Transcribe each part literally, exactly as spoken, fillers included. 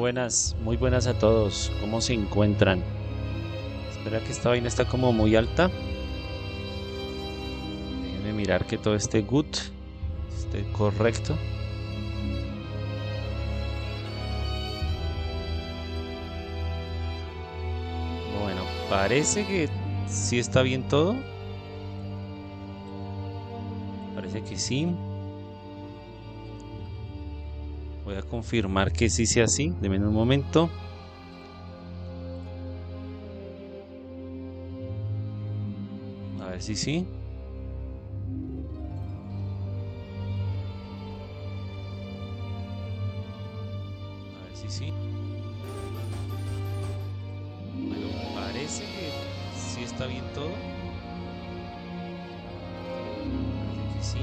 buenas, muy buenas a todos. ¿Cómo se encuentran? Espera que esta vaina está como muy alta. Déjenme mirar que todo esté good, esté correcto. Bueno, parece que sí está bien todo. Parece que sí. Voy a confirmar que sí sea así. Deme un momento. A ver si sí. A ver si sí. Bueno, parece que sí está bien todo. Parece que sí.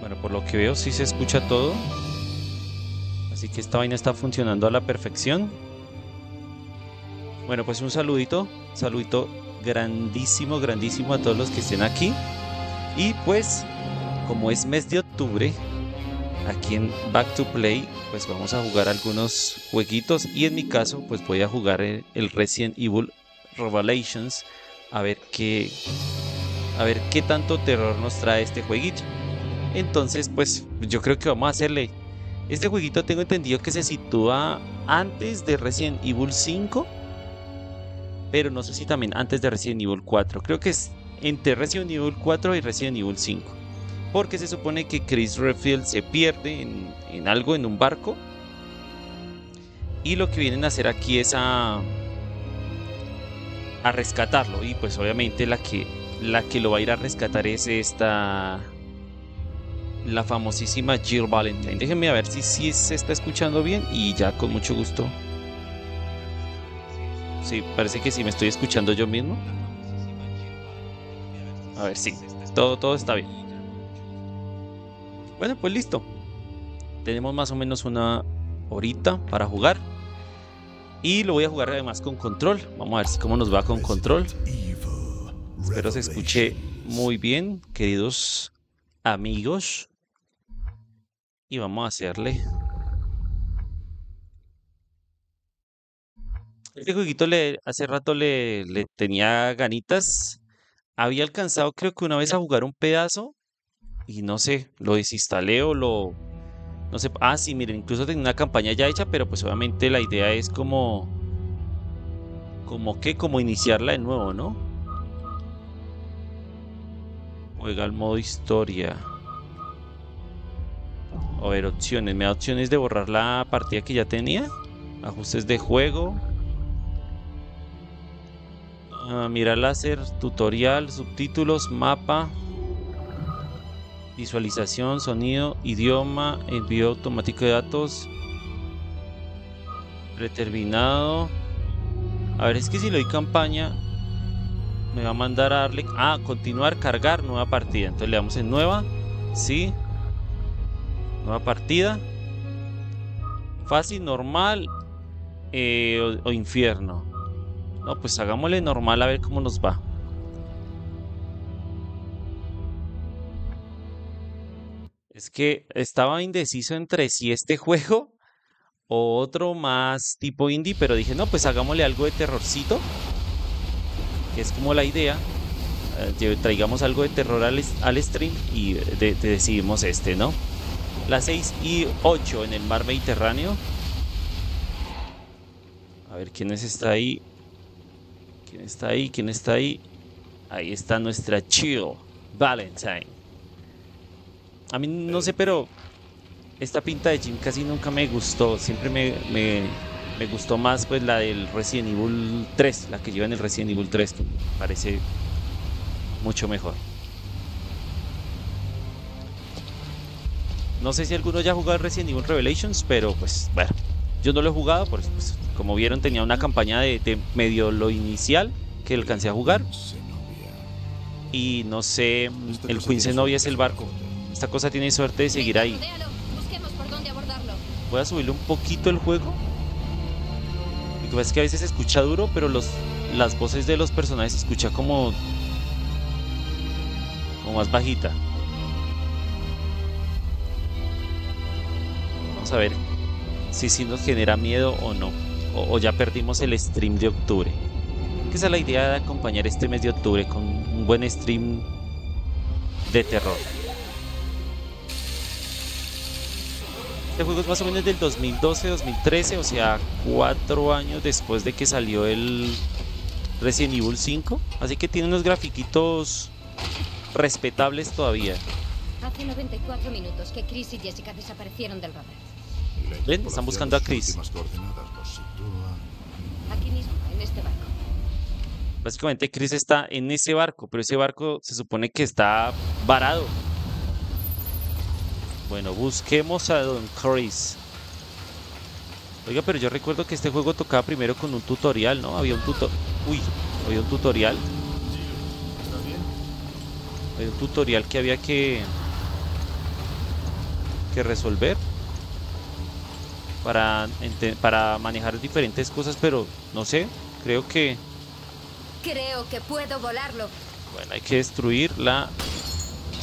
Bueno, por lo que veo sí se escucha todo, así que esta vaina está funcionando a la perfección. Bueno, pues un saludito, saludito grandísimo, grandísimo a todos los que estén aquí. Y pues, como es mes de octubre, aquí en Back to Play, pues vamos a jugar algunos jueguitos. Y en mi caso, pues voy a jugar el, el Resident Evil Revelations, a ver qué, a ver qué tanto terror nos trae este jueguito. Entonces, pues yo creo que vamos a hacerle. Este jueguito tengo entendido que se sitúa antes de Resident Evil cinco, pero no sé si también antes de Resident Evil cuatro. Creo que es entre Resident Evil cuatro y Resident Evil cinco, porque se supone que Chris Redfield se pierde en, en algo, en un barco, y lo que vienen a hacer aquí es a a rescatarlo. Y pues obviamente la que, la que lo va a ir a rescatar es esta... la famosísima Jill Valentine. Déjenme a ver si, si se está escuchando bien. Y ya con mucho gusto. Sí, parece que sí me estoy escuchando yo mismo. A ver, sí, todo, todo está bien. Bueno, pues listo. Tenemos más o menos una horita para jugar. Y lo voy a jugar además con control. Vamos a ver si cómo nos va con control. Espero se escuche muy bien, queridos amigos. Y vamos a hacerle. Este jueguito le, hace rato le, le tenía ganitas. Había alcanzado creo que una vez a jugar un pedazo. Y no sé, lo desinstalé o lo... No sé. Ah, sí, miren, incluso tenía una campaña ya hecha. Pero pues obviamente la idea es como... Como que, como iniciarla de nuevo, ¿no? Juega el modo historia. A ver, opciones. Me da opciones de borrar la partida que ya tenía. Ajustes de juego. Ah, mira láser, tutorial, subtítulos, mapa, visualización, sonido, idioma, envío automático de datos, predeterminado. A ver, es que si le doy campaña, me va a mandar a darle... Ah, continuar, cargar, nueva partida. Entonces le damos en nueva. Sí. Nueva partida, fácil, normal eh, o, o infierno. No, pues hagámosle normal a ver cómo nos va. Es que estaba indeciso entre si este juego o otro más tipo indie, pero dije no, pues hagámosle algo de terrorcito, que es como la idea. Eh, traigamos algo de terror al, al stream y de, de decidimos este, ¿no? Las seis y ocho en el mar Mediterráneo. A ver quiénes está ahí. ¿Quién está ahí? ¿Quién está ahí? Ahí está nuestra Jill Valentine. A mí no sé, pero esta pinta de Jim casi nunca me gustó. Siempre me, me, me gustó más pues la del Resident Evil tres. La que lleva en el Resident Evil tres. Que me parece mucho mejor. No sé si alguno ya ha jugado Resident Evil Revelations, pero pues, bueno, yo no lo he jugado, por eso, pues, como vieron, tenía una campaña de, de medio lo inicial que alcancé a jugar. Y no sé, el Queen Zenobia es el barco. Esta cosa tiene suerte de seguir ahí. Voy a subirle un poquito el juego. Lo que pasa es que a veces se escucha duro, pero los, las voces de los personajes se escucha como, como más bajita. A ver si sí nos genera miedo o no, o, o ya perdimos el stream de octubre. Esa es la idea de acompañar este mes de octubre con un buen stream de terror. Este juego es más o menos del dos mil doce, dos mil trece, o sea, cuatro años después de que salió el Resident Evil cinco, así que tiene unos grafiquitos respetables todavía. Hace noventa y cuatro minutos que Chris y Jessica desaparecieron del radar. Ven, están buscando a Chris. Aquí mismo, en este barco. Básicamente Chris está en ese barco, pero ese barco se supone que está varado. Bueno, busquemos a Don Chris. Oiga, pero yo recuerdo que este juego tocaba primero con un tutorial, ¿no? Había un tuto... Uy, había un tutorial. ¿Estás bien? Había un tutorial que había que... que resolver. Para, ente... para manejar diferentes cosas, pero no sé, creo que... Creo que puedo volarlo. Bueno, hay que destruir la...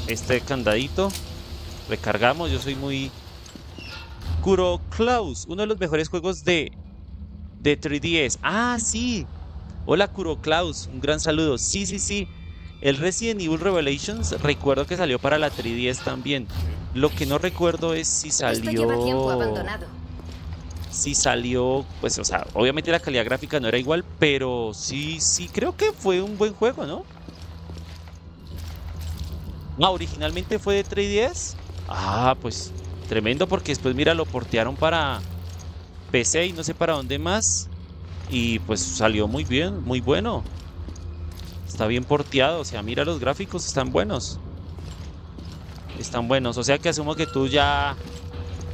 este candadito. Recargamos, yo soy muy... Kuro Klaus, uno de los mejores juegos de... de tres D S. Ah, sí. Hola Kuro Klaus, un gran saludo. Sí, sí, sí. El Resident Evil Revelations, recuerdo que salió para la tres D S también. Lo que no recuerdo es si salió... Esto lleva tiempo abandonado. Sí salió, pues, o sea, obviamente la calidad gráfica no era igual, pero sí, sí, creo que fue un buen juego, ¿no? No, originalmente fue de tres D S. Ah, pues, tremendo, porque después, mira, lo portearon para P C y no sé para dónde más. Y, pues, salió muy bien, muy bueno. Está bien porteado, o sea, mira, los gráficos están buenos. Están buenos, o sea que asumo que tú ya...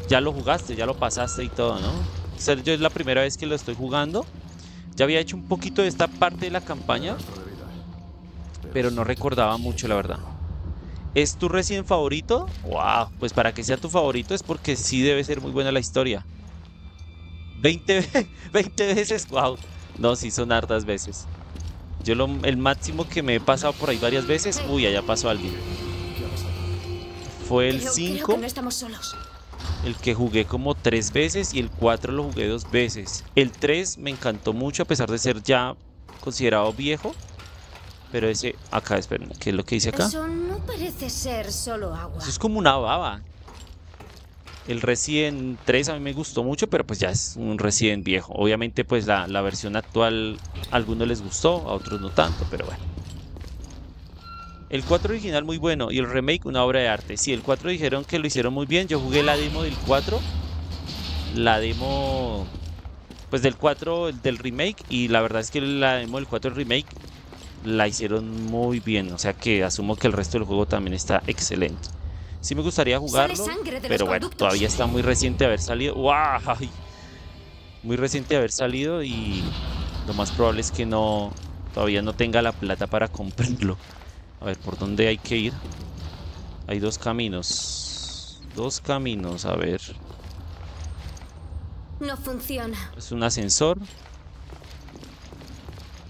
ya lo jugaste, ya lo pasaste y todo, ¿no? O sea, yo es la primera vez que lo estoy jugando. Ya había hecho un poquito de esta parte de la campaña, pero no recordaba mucho, la verdad. ¿Es tu Resident favorito? ¡Wow! Pues para que sea tu favorito es porque sí debe ser muy buena la historia. veinte, veinte veces, ¡wow! No, sí son hartas veces. Yo lo, el máximo que me he pasado por ahí varias veces... Uy, allá pasó alguien. Fue el cinco. Creo que no estamos solos. El que jugué como tres veces y el cuatro lo jugué dos veces. El tres me encantó mucho a pesar de ser ya considerado viejo. Pero ese... Acá, esperen, ¿qué es lo que dice acá? Eso no parece ser solo agua. Eso es como una baba. El Resident tres a mí me gustó mucho, pero pues ya es un Resident viejo. Obviamente pues la, la versión actual a algunos les gustó, a otros no tanto, pero bueno. El cuatro original muy bueno y el remake una obra de arte. Sí, el cuatro dijeron que lo hicieron muy bien. Yo jugué la demo del cuatro. La demo... Pues del cuatro, del remake. Y la verdad es que la demo del cuatro remake la hicieron muy bien. O sea que asumo que el resto del juego también está excelente. Sí me gustaría jugarlo, pero bueno, todavía está muy reciente de haber salido. ¡Wow! Muy reciente de haber salido y lo más probable es que no... Todavía no tenga la plata para comprarlo. A ver, ¿por dónde hay que ir? Hay dos caminos. Dos caminos, a ver. No funciona. Es un ascensor.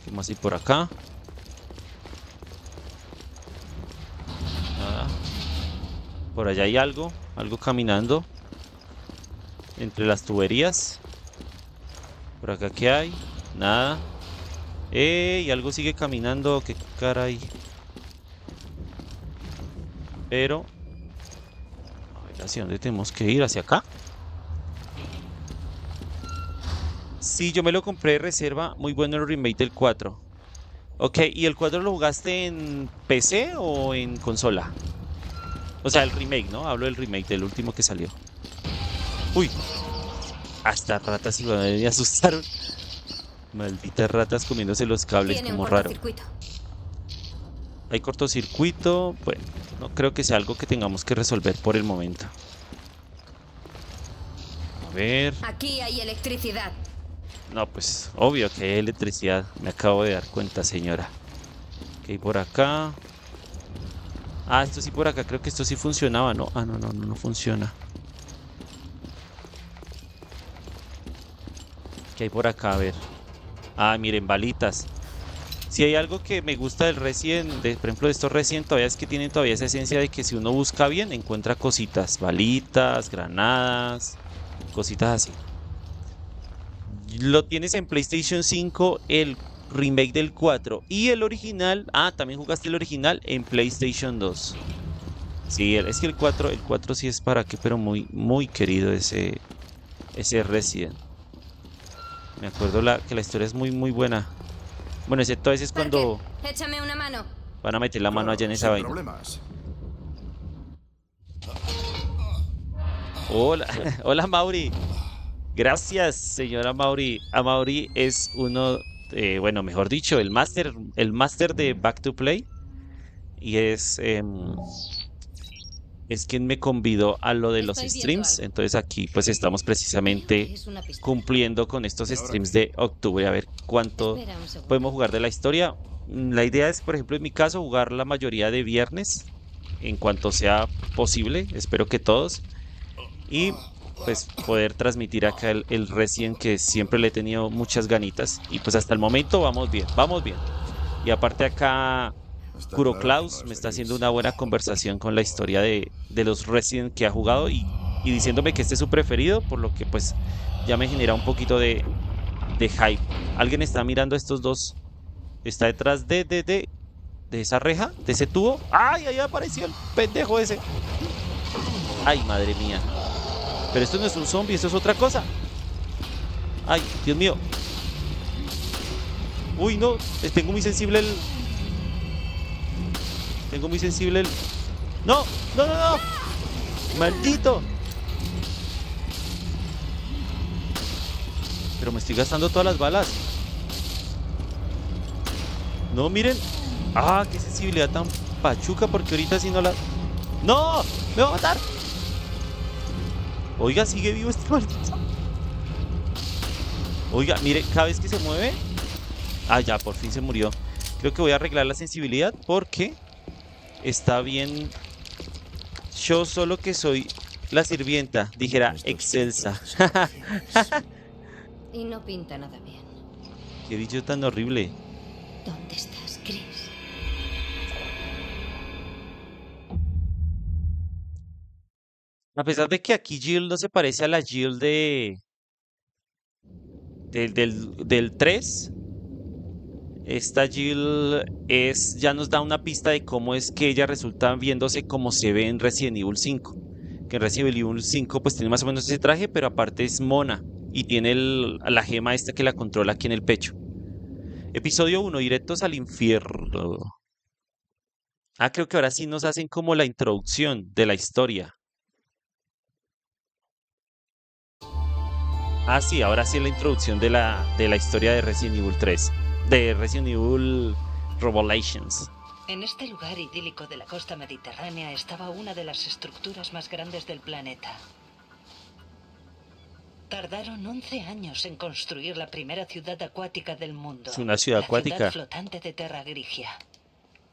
¿Qué más hay por acá? Nada. Por allá hay algo. Algo caminando. Entre las tuberías. Por acá, ¿qué hay? Nada. ¡Ey! Algo sigue caminando. ¿Qué caray? Pero... A ver, ¿hacia dónde tenemos que ir? ¿Hacia acá? Sí, yo me lo compré de reserva. Muy bueno el remake del cuatro. Ok, ¿y el cuatro lo jugaste en P C o en consola? O sea, el remake, ¿no? Hablo del remake, del último que salió. ¡Uy! Estas ratas me asustaron. Malditas ratas comiéndose los cables, como raro. Hay cortocircuito. Bueno, no creo que sea algo que tengamos que resolver por el momento. A ver. Aquí hay electricidad. No, pues obvio que hay electricidad. Me acabo de dar cuenta, señora. Ok, por acá. Ah, esto sí por acá. Creo que esto sí funcionaba, ¿no? Ah, no, no, no, no funciona. ¿Qué hay por acá? A ver. Ah, miren, balitas. Si hay algo que me gusta del Resident, de, por ejemplo de estos Resident todavía es que tienen todavía esa esencia de que si uno busca bien encuentra cositas, balitas, granadas, cositas así. Lo tienes en PlayStation cinco, el remake del cuatro. Y el original, ah, también jugaste el original en PlayStation dos. Sí, es que el cuatro, el cuatro sí es para qué, pero muy, muy querido ese, ese Resident. Me acuerdo la, que la historia es muy, muy buena. Bueno, excepto a veces cuando... Parker, échame una mano. Van a meter la mano allá en esa vaina. Problemas. Hola, hola Mauri. Gracias, señora Mauri. A Mauri es uno, eh, bueno, mejor dicho, el máster, el máster de BackToPlay. Y es... Eh, es quien me convidó a lo de los streams. Entonces aquí pues estamos precisamente cumpliendo con estos streams de octubre. A ver cuánto podemos jugar de la historia. La idea es, por ejemplo, en mi caso, jugar la mayoría de viernes, en cuanto sea posible, espero que todos. Y pues poder transmitir acá el, el Resident, que siempre le he tenido muchas ganitas. Y pues hasta el momento vamos bien, vamos bien. Y aparte acá... Kuro Klaus me está haciendo una buena conversación con la historia de, de los Resident que ha jugado y, y diciéndome que este es su preferido, por lo que pues ya me genera un poquito de, de hype. ¿Alguien está mirando a estos dos? ¿Está detrás de, de, de, de esa reja? ¿De ese tubo? ¡Ay! Ahí apareció el pendejo ese. ¡Ay, madre mía! Pero esto no es un zombie, esto es otra cosa. ¡Ay, Dios mío! ¡Uy, no! Tengo muy sensible el... Tengo muy sensible el... ¡No! ¡No, no, no! ¡Maldito! Pero me estoy gastando todas las balas. No, miren. ¡Ah! ¡Qué sensibilidad tan pachuca! Porque ahorita si no la... ¡No! ¡Me va a matar! Oiga, sigue vivo este maldito. Oiga, mire, cada vez que se mueve... Ah, ya, por fin se murió. Creo que voy a arreglar la sensibilidad porque... Está bien. Yo solo que soy la sirvienta, dijera excelsa. Y no pinta nada bien. Qué bicho tan horrible. ¿Dónde estás, Chris? A pesar de que aquí Jill no se parece a la Jill de... Del, del, del tres... Esta Jill es, ya nos da una pista de cómo es que ella resulta viéndose como se ve en Resident Evil cinco. Que en Resident Evil cinco pues tiene más o menos ese traje, pero aparte es mona. Y tiene el, la gema esta que la controla aquí en el pecho. Episodio uno, directos al infierno. Ah, creo que ahora sí nos hacen como la introducción de la historia. Ah, sí, ahora sí la introducción de la, de la historia de Resident Evil tres. De Resident Evil Revelations. En este lugar idílico de la costa mediterránea estaba una de las estructuras más grandes del planeta. Tardaron once años en construir la primera ciudad acuática del mundo. Es una ciudad acuática. La ciudad flotante de Terragrigia.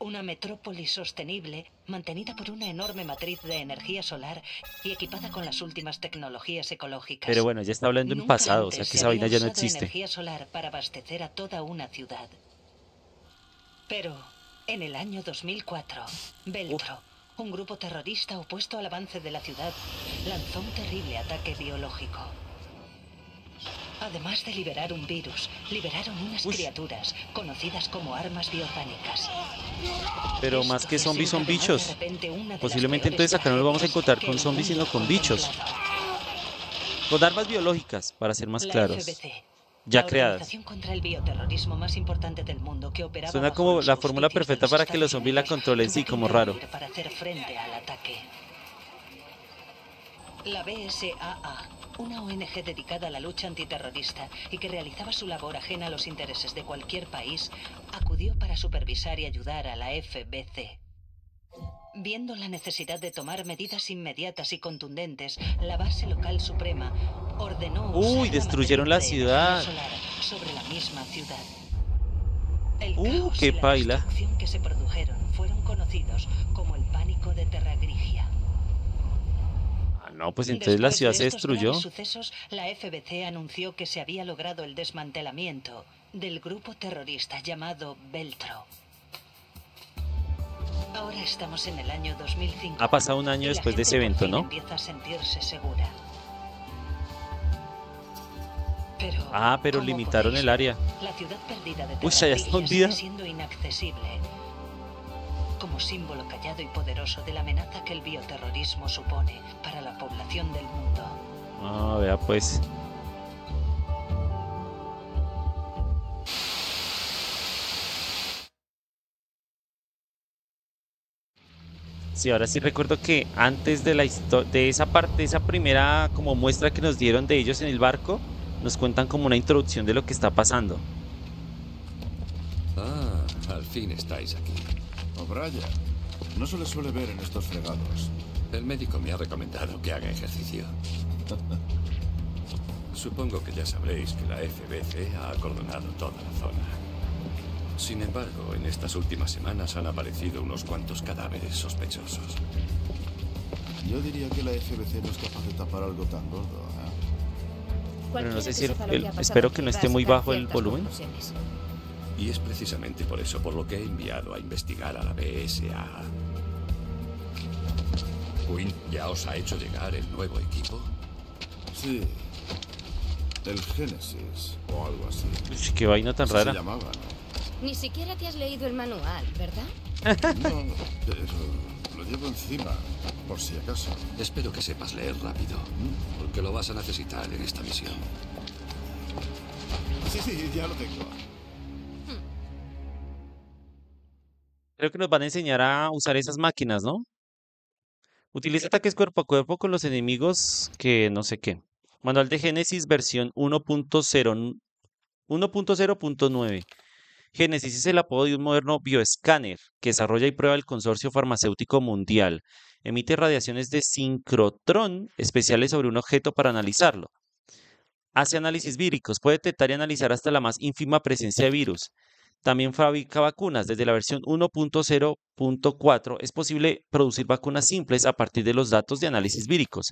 Una metrópoli sostenible mantenida por una enorme matriz de energía solar y equipada con las últimas tecnologías ecológicas. Pero bueno, ya está hablando en pasado, o sea que esa vaina ya no existe. Energía solar para abastecer a toda una ciudad. Pero en el año dos mil cuatro, Veltro, un grupo terrorista opuesto al avance de la ciudad, lanzó un terrible ataque biológico. Además de liberar un virus, liberaron unas Uy. criaturas conocidas como armas biorgánicas. Pero más que zombies son bichos. Posiblemente entonces acá no nos vamos a encontrar con zombies sino con bichos. Con armas biológicas, para ser más claros. Ya creadas. Suena como la fórmula perfecta para que los zombies la controlen, sí, como raro. Para hacer frente al ataque. La B S A A, una O N G dedicada a la lucha antiterrorista y que realizaba su labor ajena a los intereses de cualquier país, acudió para supervisar y ayudar a la F B C. Viendo la necesidad de tomar medidas inmediatas y contundentes, la base local suprema ordenó... ¡Uy! Destruyeron la ciudad. ...sobre la misma ciudad. El ¡Uh! ¡Qué paila! La destrucción que se produjeron fueron conocidos como el pánico de Terragrigia. No, pues entonces la ciudad se destruyó. Después de estos graves sucesos, la F B C anunció que se había logrado el desmantelamiento del grupo terrorista llamado Veltro. Ahora estamos en el año dos mil cinco. Ha pasado un año después de ese evento, ¿no? Empieza a sentirse segura. Pero Ah, pero limitaron el área. La ciudad perdida de Terragrigia está siendo inaccesible. Como símbolo callado y poderoso de la amenaza que el bioterrorismo supone para la población del mundo. Ah, vea pues. Sí, ahora sí recuerdo que antes de la de esa parte, esa primera como muestra que nos dieron de ellos en el barco, nos cuentan como una introducción de lo que está pasando. Ah, al fin estáis aquí. O'Brien, no se le suele ver en estos fregados. El médico me ha recomendado que haga ejercicio. Supongo que ya sabréis que la F B C ha acordonado toda la zona. Sin embargo, en estas últimas semanas han aparecido unos cuantos cadáveres sospechosos. Yo diría que la F B C no es capaz de tapar algo tan gordo, ¿eh? Pero no sé si el, el, espero que no esté muy bajo el volumen. Y es precisamente por eso por lo que he enviado a investigar a la B S A A. Queen, ¿ya os ha hecho llegar el nuevo equipo? Sí. El Genesis o algo así. Uy, qué vaina tan rara. Se llamaba, ¿no? Ni siquiera te has leído el manual, ¿verdad? No, pero lo llevo encima, por si acaso. Espero que sepas leer rápido, porque lo vas a necesitar en esta misión. Sí, sí, ya lo tengo. Creo que nos van a enseñar a usar esas máquinas, ¿no? Utiliza ataques cuerpo a cuerpo con los enemigos que no sé qué. Manual de Génesis versión uno punto cero punto nueve. Genesis es el apodo de un moderno bioescáner que desarrolla y prueba el Consorcio Farmacéutico Mundial. Emite radiaciones de sincrotrón especiales sobre un objeto para analizarlo. Hace análisis víricos, puede detectar y analizar hasta la más ínfima presencia de virus. También fabrica vacunas. Desde la versión uno punto cero punto cuatro es posible producir vacunas simples a partir de los datos de análisis víricos.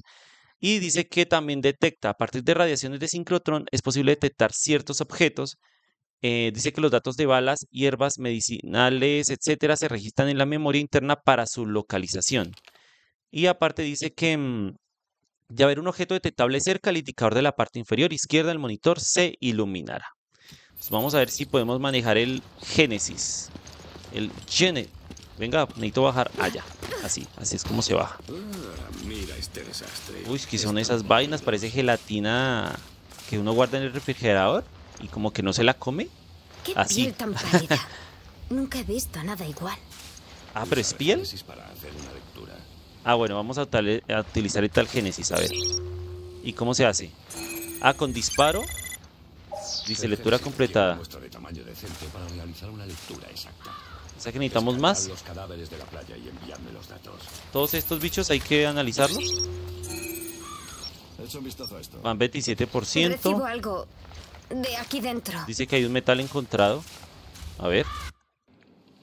Y dice que también detecta, a partir de radiaciones de sincrotrón, es posible detectar ciertos objetos. Eh, dice que los datos de balas, hierbas, medicinales, etcétera, se registran en la memoria interna para su localización. Y aparte dice que mmm, de haber un objeto detectable cerca, el indicador de la parte inferior izquierda del monitor se iluminará. Pues vamos a ver si podemos manejar el Génesis. El Gene. Venga, necesito bajar allá. Así, así es como se baja. Mira este desastre. Uy, ¿qué son esas vainas? Parece gelatina que uno guarda en el refrigerador. Y como que no se la come. ¿Qué así piel tan pálida? Nunca he visto nada igual. Ah, pero es piel. Ah, bueno, vamos a, tal, a utilizar el tal Génesis, a ver. ¿Y cómo se hace? Ah, con disparo. Dice lectura completada. O sea que necesitamos más. Todos estos bichos hay que analizarlos. Van veintisiete por ciento. Recibo algo de aquí dentro. Dice que hay un metal encontrado. A ver.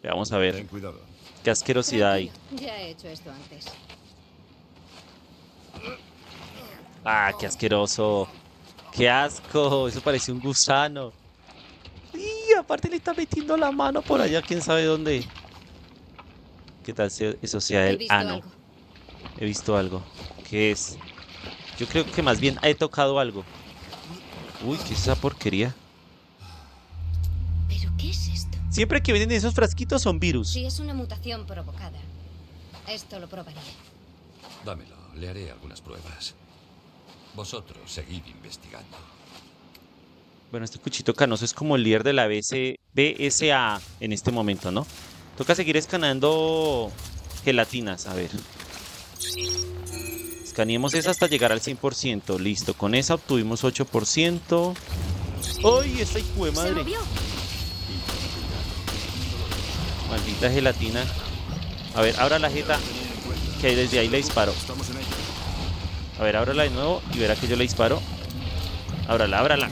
Vamos a ver. Ten cuidado. Qué asquerosidad hay. Ya he hecho esto antes. Ah, qué asqueroso. Qué asco. Eso parece un gusano. Y aparte le está metiendo la mano por allá. Quién sabe dónde. ¿Qué tal si eso sea el ano? He visto algo. ¿Qué es? Yo creo que más bien he tocado algo. Uy, ¿qué es esa porquería? ¿Pero qué es esto? Siempre que vienen esos frasquitos son virus. Si es una mutación provocada, esto lo probaré. Dámelo, le haré algunas pruebas. Vosotros seguid investigando. Bueno, este cuchito canoso es como el líder de la B S A A en este momento, ¿no? Toca seguir escaneando gelatinas, a ver. Escaneemos esa hasta llegar al cien por ciento. Listo, con esa obtuvimos ocho por ciento. ¡Ay, esta hijo de madre! Maldita gelatina. A ver, abra la jeta. Que desde ahí le disparo. A ver, ábrala de nuevo y verá que yo le disparo. Ábrala, ábrala.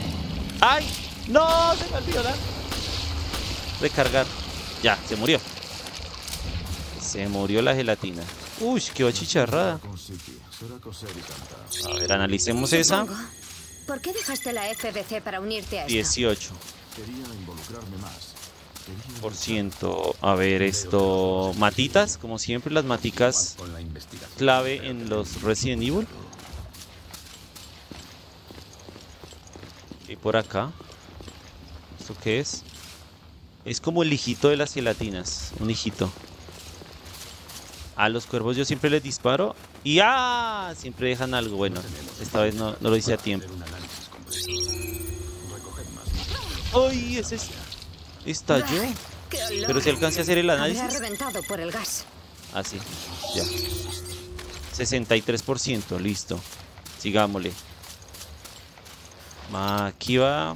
¡Ay! ¡No! Se me olvidó la... recargar. Ya, se murió. Se murió la gelatina. Uy, qué bachicharrada. A ver, analicemos esa. ¿Por qué dejaste la F B C para unirte a esto? dieciocho. Por ciento. A ver, esto. Matitas, como siempre, las maticas clave en los Resident Evil. por acá. ¿Esto qué es? Es como el hijito de las gelatinas. Un hijito. A los cuervos yo siempre les disparo. Y ¡ah! Siempre dejan algo. Bueno, esta vez no, no lo hice a tiempo. ¡Ay! Ese estalló. Pero si alcancé a hacer el análisis. Ah, sí. Ya. sesenta y tres por ciento. Listo. Sigámosle. Aquí va.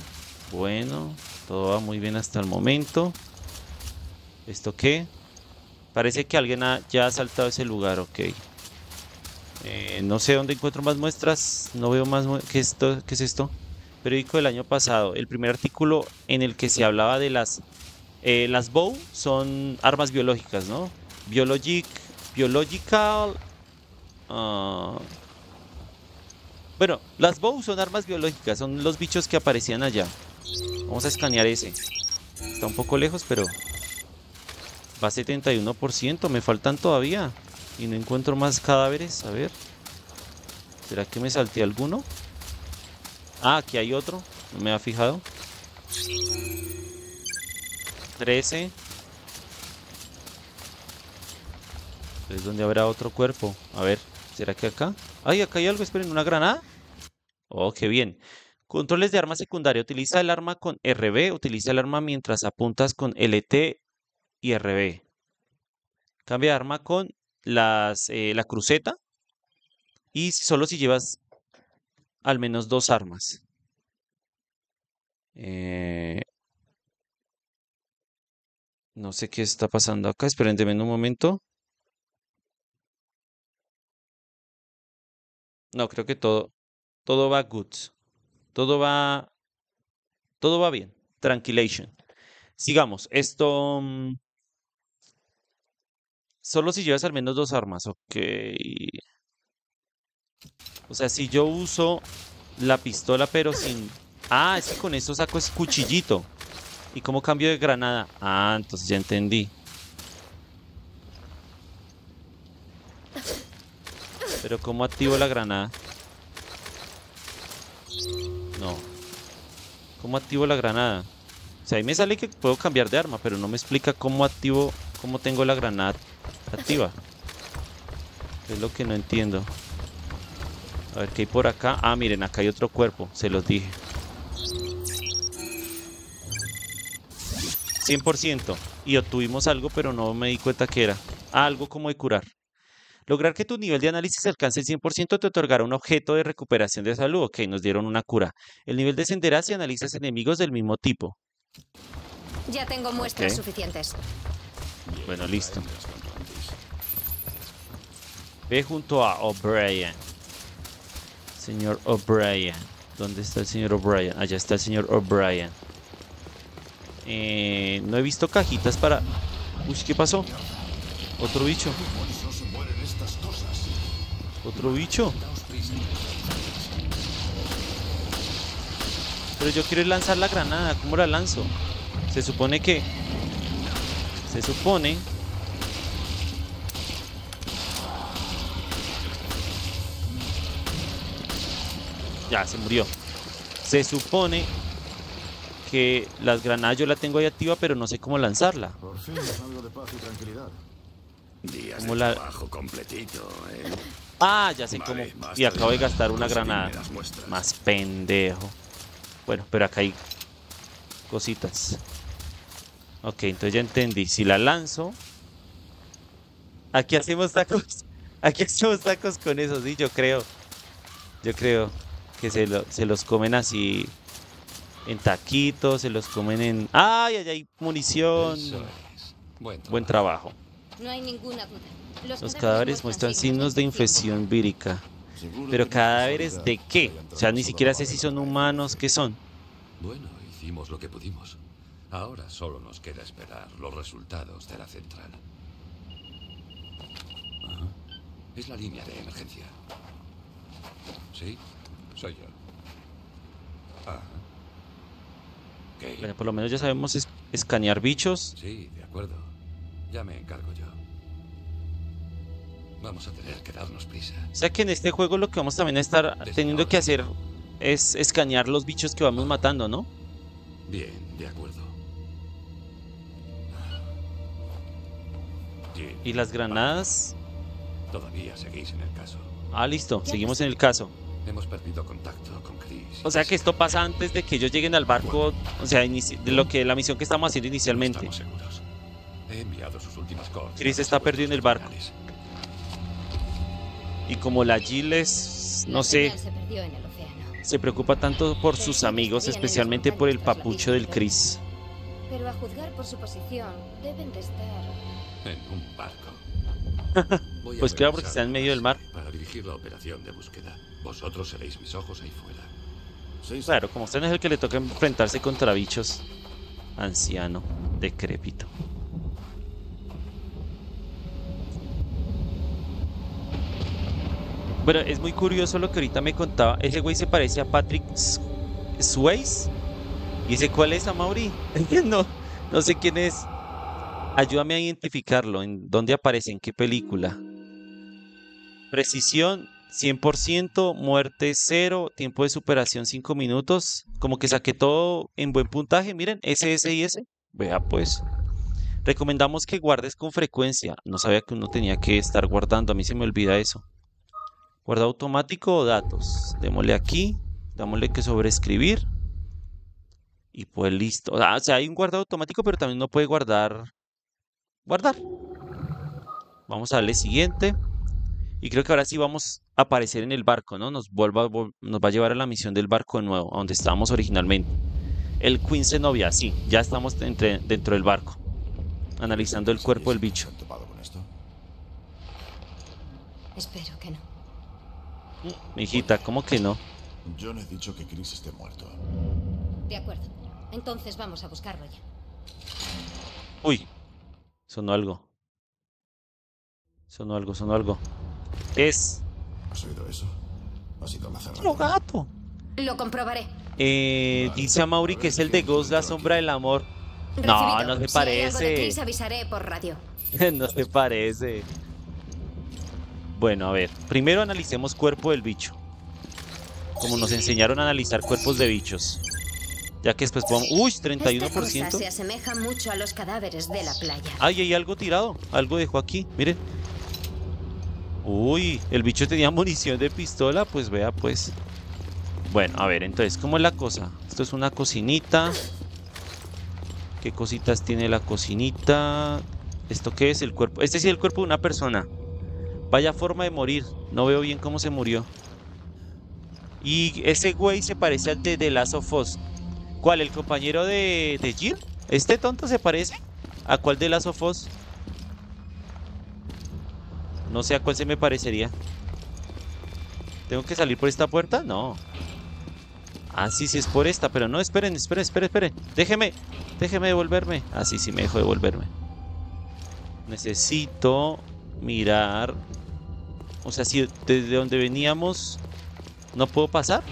Bueno. Todo va muy bien hasta el momento. ¿Esto qué? Parece que alguien ha, ya ha saltado ese lugar. Ok. Eh, no sé dónde encuentro más muestras. No veo más muestras. ¿Qué, esto, ¿Qué es esto? Periódico del año pasado. El primer artículo en el que se hablaba de las... Eh, las B O W son armas biológicas, ¿no? Biologic... Biological... Uh, bueno, las B O W son armas biológicas. Son los bichos que aparecían allá. Vamos a escanear ese. Está un poco lejos, pero... Va setenta y uno por ciento. Me faltan todavía. Y no encuentro más cadáveres. A ver. ¿Será que me salté alguno? Ah, aquí hay otro. No me había fijado. trece. Es donde habrá otro cuerpo. A ver. ¿Será que acá? Ay, acá hay algo. Esperen, ¿una granada? Oh, qué bien. Controles de arma secundaria. Utiliza el arma con R B. Utiliza el arma mientras apuntas con L T y R B. Cambia de arma con las, eh, la cruceta. Y solo si llevas al menos dos armas. Eh, no sé qué está pasando acá. Esperen un momento. No, creo que todo, todo va good. Todo va, todo va bien. Tranquilation. Sigamos. Esto... Solo si llevas al menos dos armas, ok. O sea, si yo uso la pistola pero sin... Ah, es que con esto saco ese cuchillito. ¿Y cómo cambio de granada? Ah, entonces ya entendí. Pero ¿cómo activo la granada? No. ¿Cómo activo la granada? O sea, ahí me sale que puedo cambiar de arma, pero no me explica cómo activo... Cómo tengo la granada activa. Es lo que no entiendo. A ver, ¿qué hay por acá? Ah, miren, acá hay otro cuerpo. Se los dije. cien por ciento. Y obtuvimos algo, pero no me di cuenta que era. Ah, algo como de curar. Lograr que tu nivel de análisis alcance el cien por ciento te otorgará un objeto de recuperación de salud. Ok, nos dieron una cura. El nivel descenderá si analizas enemigos del mismo tipo. Ya tengo muestras okay. suficientes. Bueno, listo. Ve junto a O'Brien. Señor O'Brien. ¿Dónde está el señor O'Brien? Allá está el señor O'Brien. Eh, no he visto cajitas para... Uy, ¿qué pasó? Otro bicho. Otro bicho. Pero yo quiero lanzar la granada. ¿Cómo la lanzo? Se supone que... Se supone Ya, se murió. Se supone que las granadas yo la tengo ahí activa, pero no sé cómo lanzarla. Por fin algo de paz y tranquilidad. Días de la... trabajo completito, eh. Ah, ya sé vale, cómo. Y acabo de gastar una granada. Más pendejo. Bueno, pero acá hay cositas. Ok, entonces ya entendí. Si la lanzo... Aquí hacemos tacos. Aquí hacemos tacos con eso, sí, yo creo. Yo creo que se, lo, se los comen así... En taquitos, se los comen en... ¡Ay, allá hay munición! Buen trabajo. Buen trabajo. No hay ninguna duda. Los, Los cadáveres muestran signos de infección vírica. ¿Pero cadáveres de qué? O sea, ni siquiera sé si son humanos. ¿Qué son? Bueno, hicimos lo que pudimos. Ahora solo nos queda esperar los resultados de la central. Ajá. Es la línea de emergencia. Sí, soy yo. Ah. Okay. Bueno, por lo menos ya sabemos es escanear bichos. Sí, de acuerdo. Ya me encargo yo. Vamos a tener que darnos prisa. O sea que en este juego lo que vamos también a estar Desde teniendo ahora. que hacer es escanear los bichos que vamos matando, ¿no? Bien, de acuerdo. Jill, ¿y las granadas? Todavía seguís en el caso. Ah, listo, seguimos en el caso. Hemos perdido contacto con Chris. O sea que esto pasa antes de que ellos lleguen al barco, o sea, de lo que la misión que estamos haciendo inicialmente. No estamos seguros. He enviado sus últimas coordenadas. Chris está perdido en el barco. Y como la Jill es, no sé, se preocupa tanto por sus amigos, especialmente por el papucho del Chris. Pero a juzgar por su posición, deben de estar en un barco. Pues claro, porque está en medio del mar. Para dirigir la operación de búsqueda. Vosotros seréis mis ojos ahí fuera. Claro, como usted es el que le toca enfrentarse contra bichos. Anciano, decrépito. Bueno, es muy curioso lo que ahorita me contaba. Ese güey se parece a Patrick Swayze. Y dice, ¿cuál es, Amaury? No, no sé quién es. Ayúdame a identificarlo. ¿En dónde aparece? ¿En qué película? Precisión cien por ciento, muerte cero, tiempo de superación cinco minutos. Como que saqué todo en buen puntaje. Miren, ese, ese y ese. Vea pues. Recomendamos que guardes con frecuencia. No sabía que uno tenía que estar guardando. A mí se me olvida eso. Guarda automático o datos. Démosle aquí. Dámosle que sobreescribir. Y pues listo. O sea, hay un guardado automático, pero también uno puede guardar. Guardar. Vamos a darle siguiente. Y creo que ahora sí vamos a aparecer en el barco, ¿no? Nos, vuelva, nos va a llevar a la misión del barco de nuevo, a donde estábamos originalmente. El Queen Zenobia, sí. Ya estamos entre, dentro del barco. Analizando el cuerpo del bicho. Espero que no. Mi hijita, ¿cómo que no? Yo no he dicho que Chris esté muerto. De acuerdo, entonces vamos a buscarlo ya. Uy, sonó algo. Sonó algo, sonó algo. ¿Qué es? ¿Has oído eso? ¿Has ido a la cerrada? ¡Lo gato! Lo comprobaré. Eh, vale, dice a Mauri que es el de Ghost, la sombra del amor. Recibido. No, no se parece. Si hay algo de Chris, avisaré por radio. No se parece. Bueno, a ver, primero analicemos cuerpo del bicho. Como nos enseñaron a analizar cuerpos de bichos. Ya que después podemos... ¡Uy! treinta y uno por ciento. Esta cosa se asemeja mucho a los cadáveres de la playa. ¡Ay! Hay algo tirado. Algo dejó aquí. Miren. ¡Uy! El bicho tenía munición de pistola. Pues vea, pues. Bueno, a ver, entonces, ¿cómo es la cosa? Esto es una cocinita. ¿Qué cositas tiene la cocinita? ¿Esto qué es? El cuerpo. Este sí es el cuerpo de una persona. Vaya forma de morir. No veo bien cómo se murió. Y ese güey se parece al de The Last of Us. ¿Cuál? ¿El compañero de, de Jill? ¿Este tonto se parece? ¿A cuál de The Last of Us? No sé a cuál se me parecería. ¿Tengo que salir por esta puerta? No. Ah, sí, sí es por esta. Pero no, esperen, esperen, esperen, esperen. Déjeme, déjeme devolverme. Ah, sí, sí me dejo devolverme. Necesito... mirar. O sea, si desde donde veníamos no puedo pasar.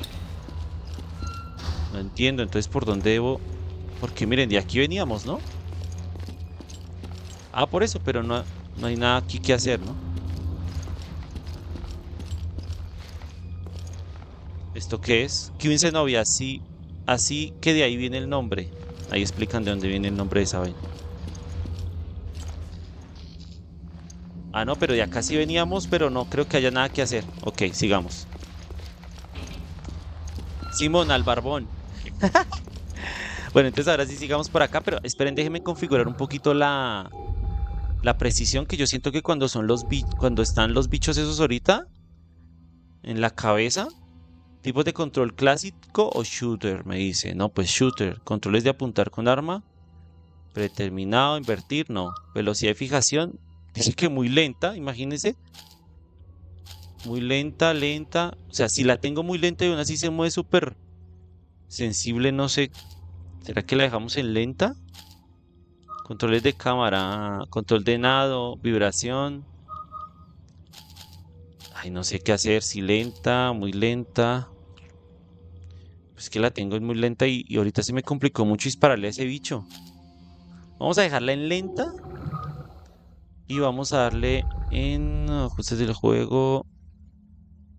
No entiendo, entonces por dónde debo. Porque miren, de aquí veníamos, ¿no? Ah, por eso, pero no, no hay nada aquí que hacer, ¿no? ¿Esto qué es? Queen Zenobia, así, así que de ahí viene el nombre. Ahí explican de dónde viene el nombre de esa vaina. Ah, no, pero de acá sí veníamos, pero no creo que haya nada que hacer. Ok, sigamos. Simón, al barbón. Bueno, entonces ahora sí sigamos por acá, pero esperen, déjenme configurar un poquito la, la precisión, que yo siento que cuando son los cuando están los bichos esos ahorita, en la cabeza, tipos de control clásico o shooter, me dice. No, pues shooter, controles de apuntar con arma, predeterminado, invertir, no. Velocidad de fijación. Dice que muy lenta, imagínense. Muy lenta, lenta. O sea, si la tengo muy lenta y aún así se mueve súper sensible, no sé. ¿Será que la dejamos en lenta? Controles de cámara, control de nado, vibración. Ay, no sé qué hacer. Si lenta, muy lenta. Pues que la tengo en muy lenta y, y ahorita se me complicó mucho dispararle a ese bicho. Vamos a dejarla en lenta. Y vamos a darle en ajustes del juego.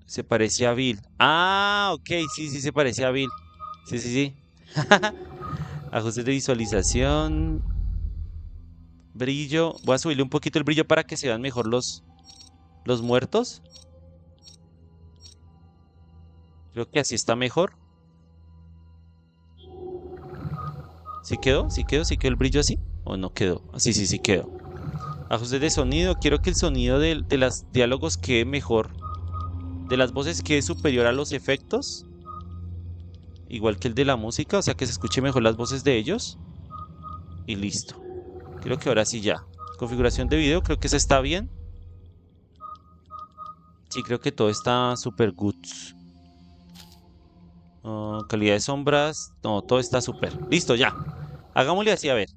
Se parecía a Bill. Ah, ok, sí, sí, se parecía a Bill. Sí, sí, sí. Ajustes de visualización. Brillo. Voy a subirle un poquito el brillo para que se vean mejor los, los muertos. Creo que así está mejor. ¿Sí quedó? ¿Sí quedó? ¿Sí quedó el brillo así? ¿O no quedó? Así, sí, sí quedó. Ajustes de sonido. Quiero que el sonido de, de los diálogos quede mejor. De las voces quede superior a los efectos. Igual que el de la música, o sea que se escuche mejor las voces de ellos. Y listo. Creo que ahora sí ya. Configuración de video, creo que esa está bien. Sí, creo que todo está super good. Uh, calidad de sombras. No, todo está super. Listo, ya. Hagámosle así, a ver.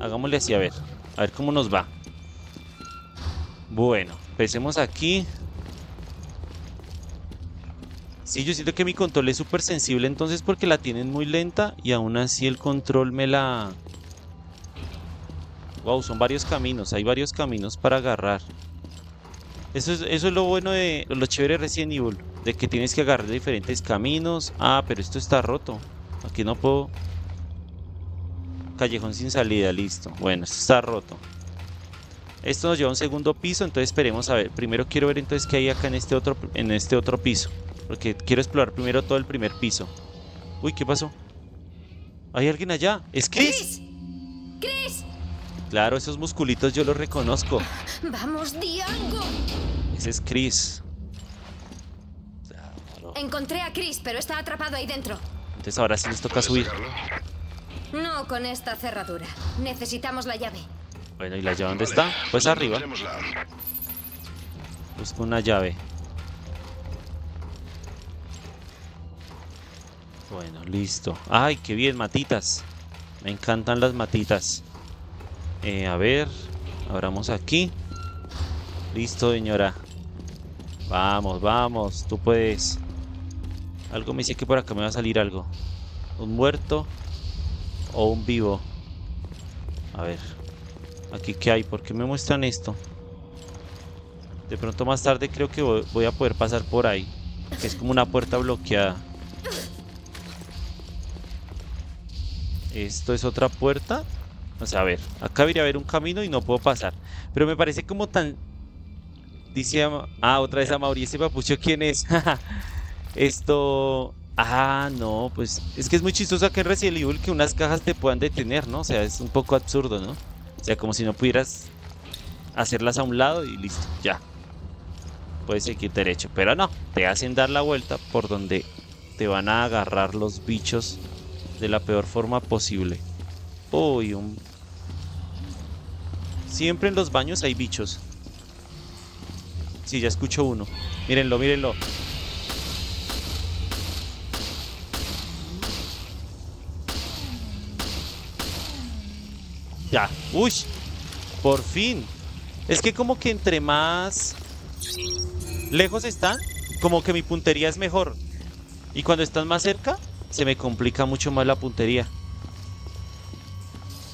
Hagámosle así, a ver. A ver cómo nos va. Bueno, empecemos aquí. Sí, yo siento que mi control es súper sensible entonces porque la tienen muy lenta y aún así el control me la... Wow, son varios caminos, hay varios caminos para agarrar. Eso es, eso es lo bueno de lo chévere de Resident Evil, de que tienes que agarrar diferentes caminos. Ah, pero esto está roto, aquí no puedo... Callejón sin salida, listo. Bueno, esto está roto. Esto nos lleva a un segundo piso, entonces esperemos a ver. Primero quiero ver entonces qué hay acá en este otro, en este otro piso. Porque quiero explorar primero todo el primer piso. Uy, ¿qué pasó? ¿Hay alguien allá? ¡Es Chris! ¡Chris! ¡Chris! Claro, esos musculitos yo los reconozco. ¡Vamos, di algo! Ese es Chris. Claro. Encontré a Chris, pero está atrapado ahí dentro. Entonces ahora sí nos toca subir. No con esta cerradura. Necesitamos la llave. Bueno, ¿y la llave dónde está? Pues arriba. Busco una llave. Bueno, listo. ¡Ay, qué bien! Matitas. Me encantan las matitas. Eh, a ver. Abramos aquí. Listo, señora. Vamos, vamos. Tú puedes. Algo me dice que por acá me va a salir algo. ¿Un muerto o un vivo? A ver. ¿Aquí qué hay? ¿Por qué me muestran esto? De pronto más tarde creo que voy a poder pasar por ahí. Que es como una puerta bloqueada. Esto es otra puerta. O sea, a ver, acá debería haber un camino y no puedo pasar. Pero me parece como tan... Dice... A... Ah, otra vez a Mauricio Papucho, ¿quién es? Esto... Ah, no, pues... Es que es muy chistoso acá en Resident Evil que unas cajas te puedan detener, ¿no? O sea, es un poco absurdo, ¿no? O sea, como si no pudieras hacerlas a un lado y listo, ya. Puedes seguir derecho, pero no. Te hacen dar la vuelta por donde te van a agarrar los bichos de la peor forma posible. Uy, un... Siempre en los baños hay bichos. Sí, ya escucho uno. Mírenlo, mírenlo. Ya. Uy, por fin. Es que como que entre más lejos están, como que mi puntería es mejor. Y cuando están más cerca, se me complica mucho más la puntería.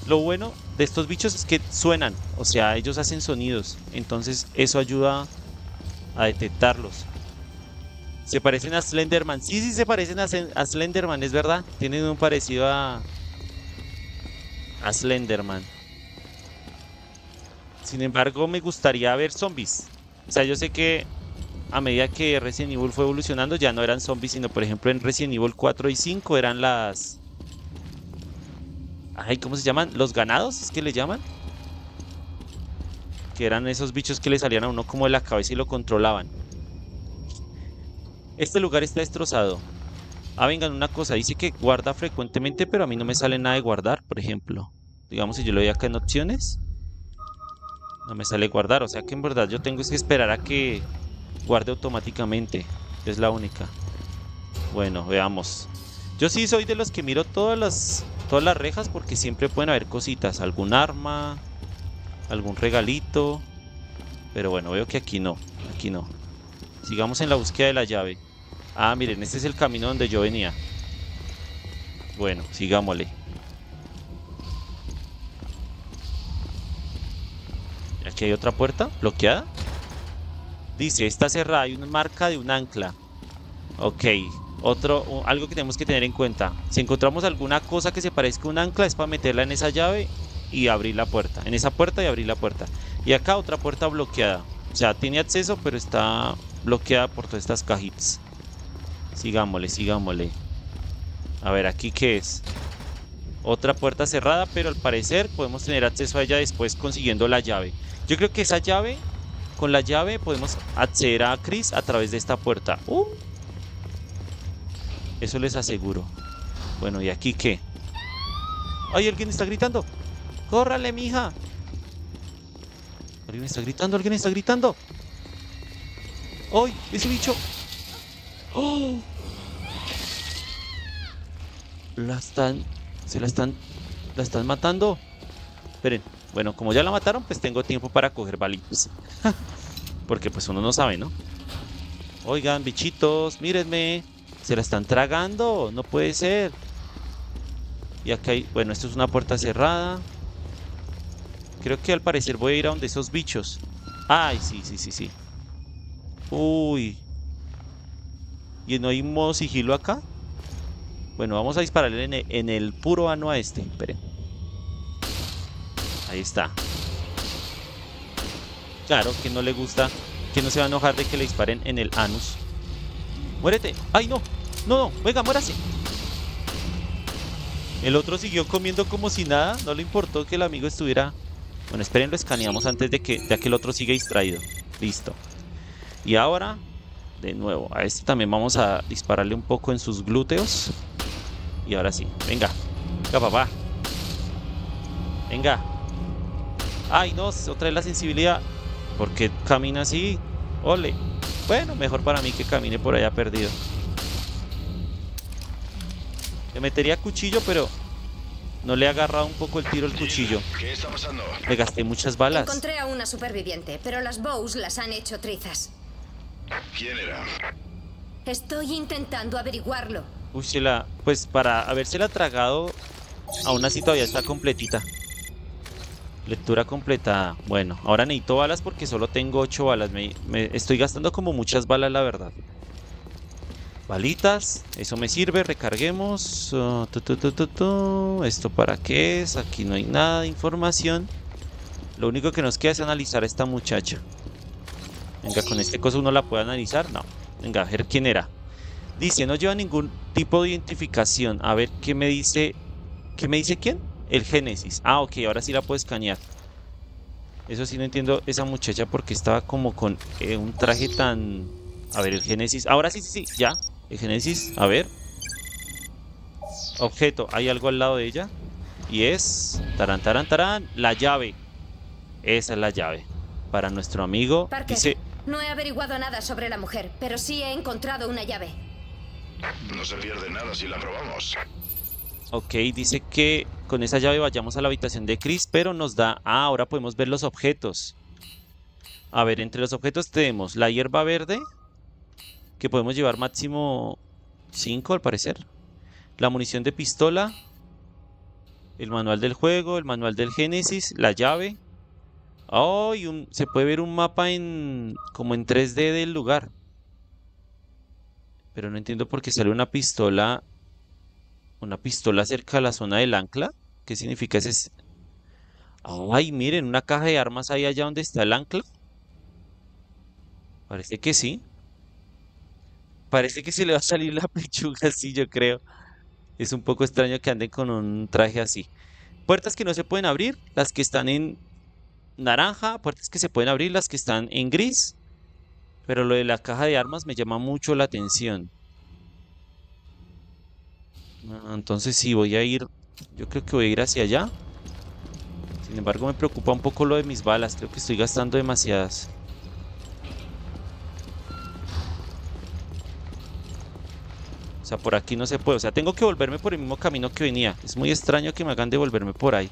Lo bueno de estos bichos es que suenan. O sea, ellos hacen sonidos. Entonces eso ayuda a detectarlos. ¿Se parecen a Slenderman? Sí, sí, se parecen a Slenderman, es verdad. Tienen un parecido a... A Slenderman. Sin embargo, me gustaría ver zombies. O sea, yo sé que... A medida que Resident Evil fue evolucionando, ya no eran zombies, sino por ejemplo en Resident Evil cuatro y cinco eran las... Ay, ¿cómo se llaman? ¿Los ganados? ¿Es que le llaman? Que eran esos bichos que le salían a uno como de la cabeza y lo controlaban. Este lugar está destrozado. Ah, vengan, una cosa. Dice que guarda frecuentemente, pero a mí no me sale nada de guardar, por ejemplo. Digamos, si yo le doy acá en opciones, no me sale guardar. O sea que en verdad yo tengo que esperar a que... guarde automáticamente, es la única. Bueno, veamos. Yo sí soy de los que miro todas las, todas las rejas porque siempre pueden haber cositas. Algún arma, algún regalito. Pero bueno, veo que aquí no, aquí no. Sigamos en la búsqueda de la llave. Ah, miren, este es el camino donde yo venía. Bueno, sigámosle. Aquí hay otra puerta bloqueada. Dice, está cerrada, hay una marca de un ancla. Ok, otro, algo que tenemos que tener en cuenta. Si encontramos alguna cosa que se parezca a un ancla, es para meterla en esa llave y abrir la puerta. En esa puerta y abrir la puerta. Y acá otra puerta bloqueada. O sea, tiene acceso, pero está bloqueada por todas estas cajitas. Sigámosle, sigámosle. A ver, ¿aquí qué es? Otra puerta cerrada, pero al parecer podemos tener acceso a ella después consiguiendo la llave. Yo creo que esa llave, con la llave podemos acceder a Chris a través de esta puerta. Uh, eso les aseguro. Bueno, ¿y aquí qué? ¡Ay, alguien está gritando! ¡Córrale, mija! Alguien está gritando, alguien está gritando. ¡Ay, ese bicho! ¡Oh! La están... Se la están... La están matando. Esperen. Bueno, como ya la mataron, pues tengo tiempo para coger balitas. Porque pues uno no sabe, ¿no? Oigan, bichitos, mírenme. Se la están tragando. No puede ser. Y acá hay... Bueno, esto es una puerta cerrada. Creo que al parecer voy a ir a donde esos bichos. Ay, sí, sí, sí, sí. Uy. ¿Y no hay modo sigilo acá? Bueno, vamos a dispararle en el, en el puro ano a este. Esperen. Ahí está. Claro que no le gusta. Que no se va a enojar de que le disparen en el anus. ¡Muérete! ¡Ay, no! ¡No, no! ¡Venga, muérase! El otro siguió comiendo como si nada. No le importó que el amigo estuviera... Bueno, esperen, lo escaneamos antes de que, de que el otro siga distraído. Listo. Y ahora, de nuevo, a este también vamos a dispararle un poco en sus glúteos. Y ahora sí, venga. Venga, papá. Venga. Ay, no, otra vez la sensibilidad. ¿Por qué camina así? Ole. Bueno, mejor para mí que camine por allá perdido. Le metería cuchillo, pero no le ha agarrado un poco el tiro el cuchillo. ¿Qué está pasando? Le gasté muchas balas. Encontré a una superviviente, pero las B O Ws las han hecho trizas. ¿Quién era? Estoy intentando averiguarlo. Uy, se la... Pues para habérsela tragado, aún así todavía está completita. Lectura completada. Bueno, ahora necesito balas porque solo tengo ocho balas. Me, me estoy gastando como muchas balas, la verdad. Balitas, eso me sirve. Recarguemos. Uh, tu, tu, tu, tu, tu. ¿Esto para qué es? Aquí no hay nada de información. Lo único que nos queda es analizar a esta muchacha. Venga, con este coso uno la puede analizar. No. Venga, a ver quién era. Dice, no lleva ningún tipo de identificación. A ver, ¿qué me dice? ¿Qué me dice quién? El Génesis. Ah, ok, ahora sí la puedo escanear. Eso sí no entiendo esa muchacha porque estaba como con eh, un traje tan... A ver, el Génesis. Ahora sí, sí, sí. Ya. El Génesis. A ver. Objeto. Hay algo al lado de ella. Y es... Tarán, tarán, tarán. La llave. Esa es la llave. Para nuestro amigo. Parker, dice... No he averiguado nada sobre la mujer, pero sí he encontrado una llave. No se pierde nada si la probamos. Ok, dice que con esa llave vayamos a la habitación de Chris, pero nos da... Ah, ahora podemos ver los objetos. A ver, entre los objetos tenemos la hierba verde, que podemos llevar máximo cinco al parecer. La munición de pistola. El manual del juego, el manual del Génesis, la llave. Oh, y un, se puede ver un mapa en como en tres D del lugar. Pero no entiendo por qué sale una pistola. Una pistola cerca de la zona del ancla. ¿Qué significa ese? Oh, ay, miren, una caja de armas ahí allá donde está el ancla. Parece que sí. Parece que se le va a salir la pechuga así, yo creo. Es un poco extraño que anden con un traje así. Puertas que no se pueden abrir. Las que están en... naranja, puertas que se pueden abrir, las que están en gris. Pero lo de la caja de armas me llama mucho la atención. Entonces sí, voy a ir. Yo creo que voy a ir hacia allá. Sin embargo, me preocupa un poco lo de mis balas. Creo que estoy gastando demasiadas. O sea, por aquí no se puede. O sea, tengo que volverme por el mismo camino que venía. Es muy extraño que me hagan devolverme por ahí.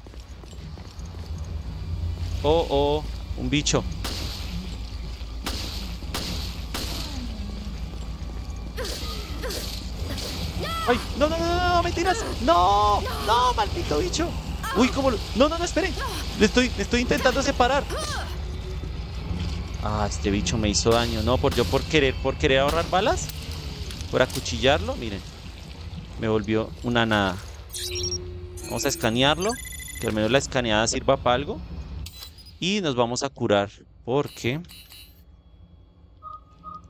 Oh, oh, un bicho. ¡Ay! ¡No, no, no, no! ¡Mentiras! ¡No! ¡No, maldito bicho! ¡Uy, cómo lo...! ¡No, no, no! ¡Esperen! Le estoy, le estoy intentando separar. Ah, este bicho me hizo daño. No, por yo por querer, por querer ahorrar balas, por acuchillarlo, miren, me volvió una nada. Vamos a escanearlo, que al menos la escaneada sirva para algo. Y nos vamos a curar, porque...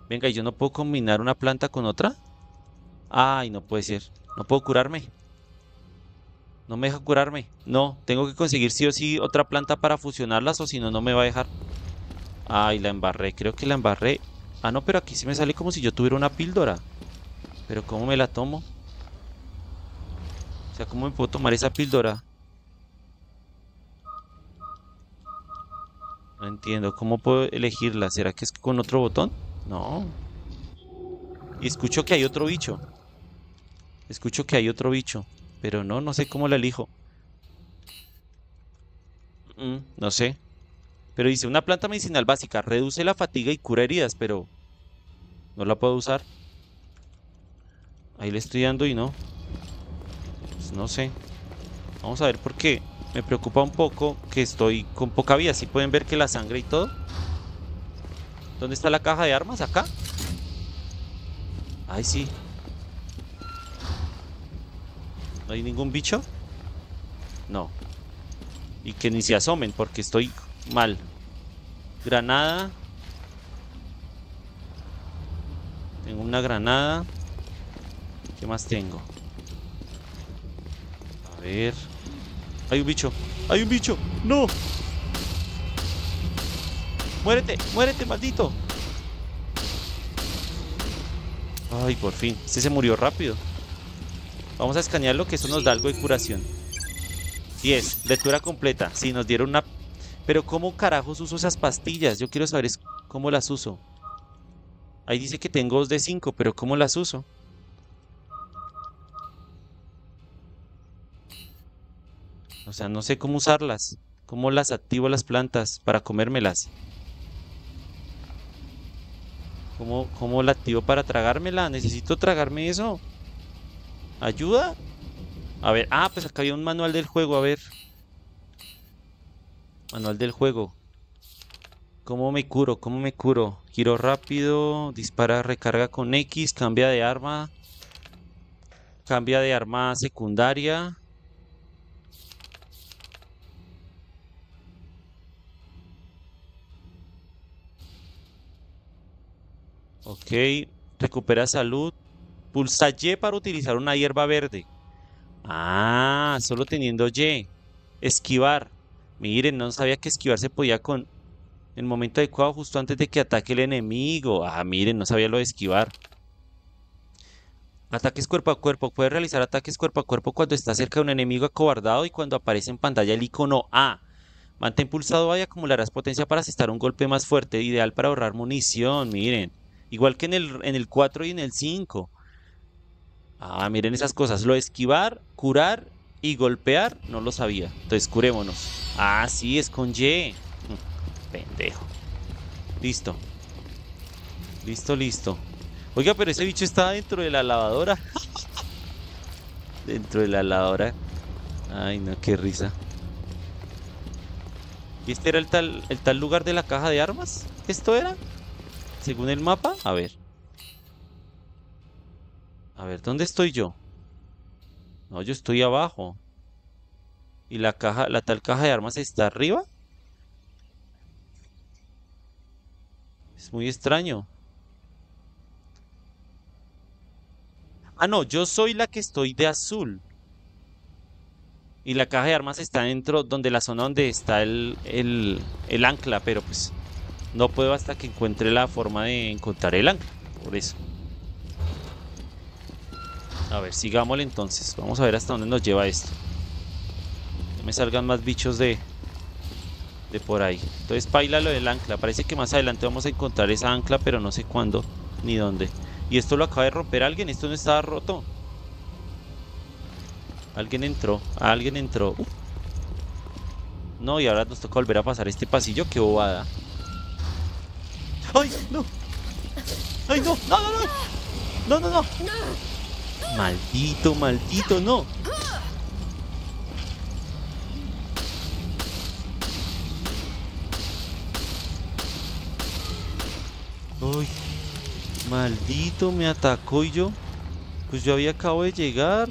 Venga, ¿yo no puedo combinar una planta con otra? Ay, no puede ser. No puedo curarme. No me deja curarme. No, tengo que conseguir sí o sí otra planta para fusionarlas, o si no, no me va a dejar. Ay, la embarré, creo que la embarré. Ah, no, pero aquí sí me sale como si yo tuviera una píldora. Pero ¿cómo me la tomo? O sea, ¿cómo me puedo tomar esa píldora? No entiendo, ¿cómo puedo elegirla? ¿Será que es con otro botón? No. Y escucho que hay otro bicho. Escucho que hay otro bicho. Pero no, no sé cómo la elijo. Mm, no sé. Pero dice, una planta medicinal básica. Reduce la fatiga y cura heridas, pero... no la puedo usar. Ahí le estoy dando y no. Pues no sé. Vamos a ver por qué. Me preocupa un poco que estoy con poca vida. ¿Sí pueden ver que la sangre y todo? ¿Dónde está la caja de armas? ¿Acá? Ay, sí. ¿No hay ningún bicho? No. Y que ni se asomen porque estoy mal. Granada. Tengo una granada. ¿Qué más tengo? A ver. Hay un bicho. Hay un bicho. ¡No! ¡Muérete! ¡Muérete, maldito! Ay, por fin. Este se murió rápido. Vamos a escanearlo, que eso nos da algo de curación. diez. Lectura completa. Sí, nos dieron una... Pero ¿cómo carajos uso esas pastillas? Yo quiero saber cómo las uso. Ahí dice que tengo dos de cinco, pero ¿cómo las uso? O sea, no sé cómo usarlas. ¿Cómo las activo las plantas para comérmelas? ¿Cómo, cómo la activo para tragármela? Necesito tragarme eso. ¿Ayuda? A ver, ah, pues acá había un manual del juego, a ver. Manual del juego. ¿Cómo me curo? ¿Cómo me curo? Giro rápido, dispara, recarga con X, cambia de arma. Cambia de arma secundaria. Ok, recupera salud. Pulsa Y para utilizar una hierba verde. Ah, solo teniendo Y. Esquivar. Miren, no sabía que esquivar se podía con el momento adecuado, justo antes de que ataque el enemigo. Ah, miren, no sabía lo de esquivar. Ataques cuerpo a cuerpo. Puedes realizar ataques cuerpo a cuerpo cuando está cerca de un enemigo acobardado y cuando aparece en pantalla el icono A. Mantén pulsado A y acumularás potencia para asestar un golpe más fuerte. Ideal para ahorrar munición, miren. Igual que en el, en el cuatro y en el cinco. Ah, miren esas cosas. Lo de esquivar, curar y golpear no lo sabía. Entonces curémonos. Ah, sí, es con Y. Pendejo. Listo. Listo, listo. Oiga, pero ese bicho está dentro de la lavadora. Dentro de la lavadora. Ay, no, qué risa. ¿Y este era el tal, el tal lugar de la caja de armas? ¿Esto era? Según el mapa. A ver. A ver, ¿dónde estoy yo? No, yo estoy abajo. ¿Y la caja, la tal caja de armas está arriba? Es muy extraño. Ah, no, yo soy la que estoy de azul. Y la caja de armas está dentro, donde la zona donde está el, el, el ancla, pero pues no puedo hasta que encuentre la forma de encontrar el ancla, por eso. A ver, sigámosle entonces. Vamos a ver hasta dónde nos lleva esto. No me salgan más bichos de de por ahí. Entonces paila lo del ancla. Parece que más adelante vamos a encontrar esa ancla, pero no sé cuándo ni dónde. Y esto lo acaba de romper alguien. Esto no estaba roto. Alguien entró. Alguien entró. Uh. No, y ahora nos toca volver a pasar este pasillo. ¡Qué bobada! ¡Ay, no! ¡Ay, no! ¡No, no, no! ¡No, no, no! ¡No! Maldito, maldito, no. Uy, maldito, me atacó y yo. Pues yo había acabado de llegar.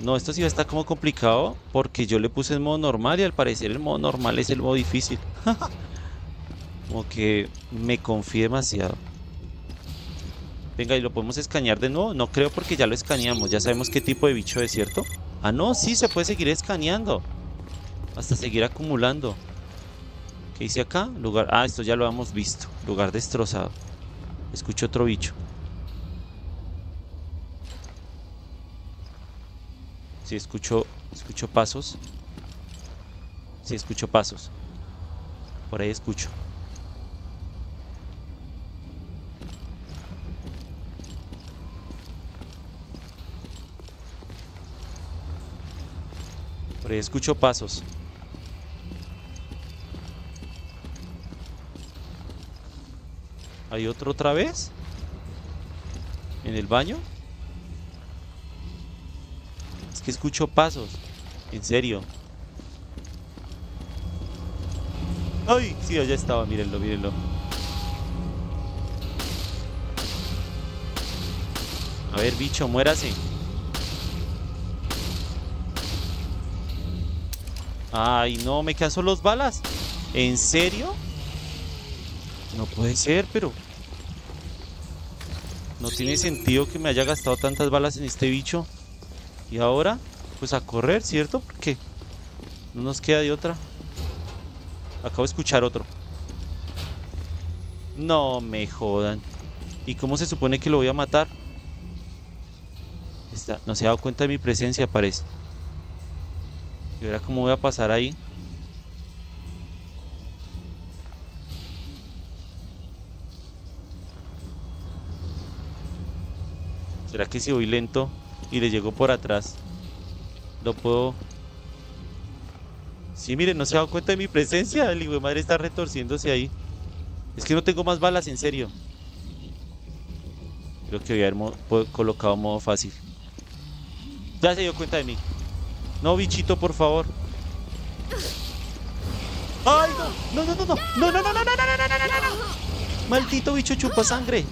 No, esto sí va a estar como complicado porque yo le puse el modo normal y al parecer el modo normal es el modo difícil. Como que me confié demasiado. Venga, ¿y lo podemos escanear de nuevo? No creo porque ya lo escaneamos. Ya sabemos qué tipo de bicho es, ¿cierto? Ah, no, sí, se puede seguir escaneando. Hasta seguir acumulando. ¿Qué hice acá? Lugar... Ah, esto ya lo hemos visto. Lugar destrozado. Escucho otro bicho. Sí, escucho, escucho pasos. Sí, escucho pasos. Por ahí escucho. Por ahí escucho pasos. ¿Hay otro otra vez? ¿En el baño? Que escucho pasos, en serio. Ay, sí, allá estaba, mírenlo, mírenlo. A ver, bicho, muérase. Ay, no, me quedan solo dos balas. ¿En serio? No puede ser, pero no tiene sentido que me haya gastado tantas balas en este bicho. Y ahora, pues a correr, ¿cierto? Porque no nos queda de otra. Acabo de escuchar otro. No me jodan. ¿Y cómo se supone que lo voy a matar? Está, no se ha dado cuenta de mi presencia, parece. Y ahora, ¿cómo voy a pasar ahí? ¿Será que si voy lento y le llegó por atrás, lo puedo? Sí, miren, no se ha dado cuenta de mi presencia. El hijo de madre está retorciéndose ahí. Es que no tengo más balas, en serio. Creo que voy a haber colocado modo fácil. Ya se dio cuenta de mí. No, bichito, por favor. ¡Ay, no! ¡No, no, no, no! ¡No, no, no, no, no, no, no, no, no, no! ¡Maldito bicho chupa sangre!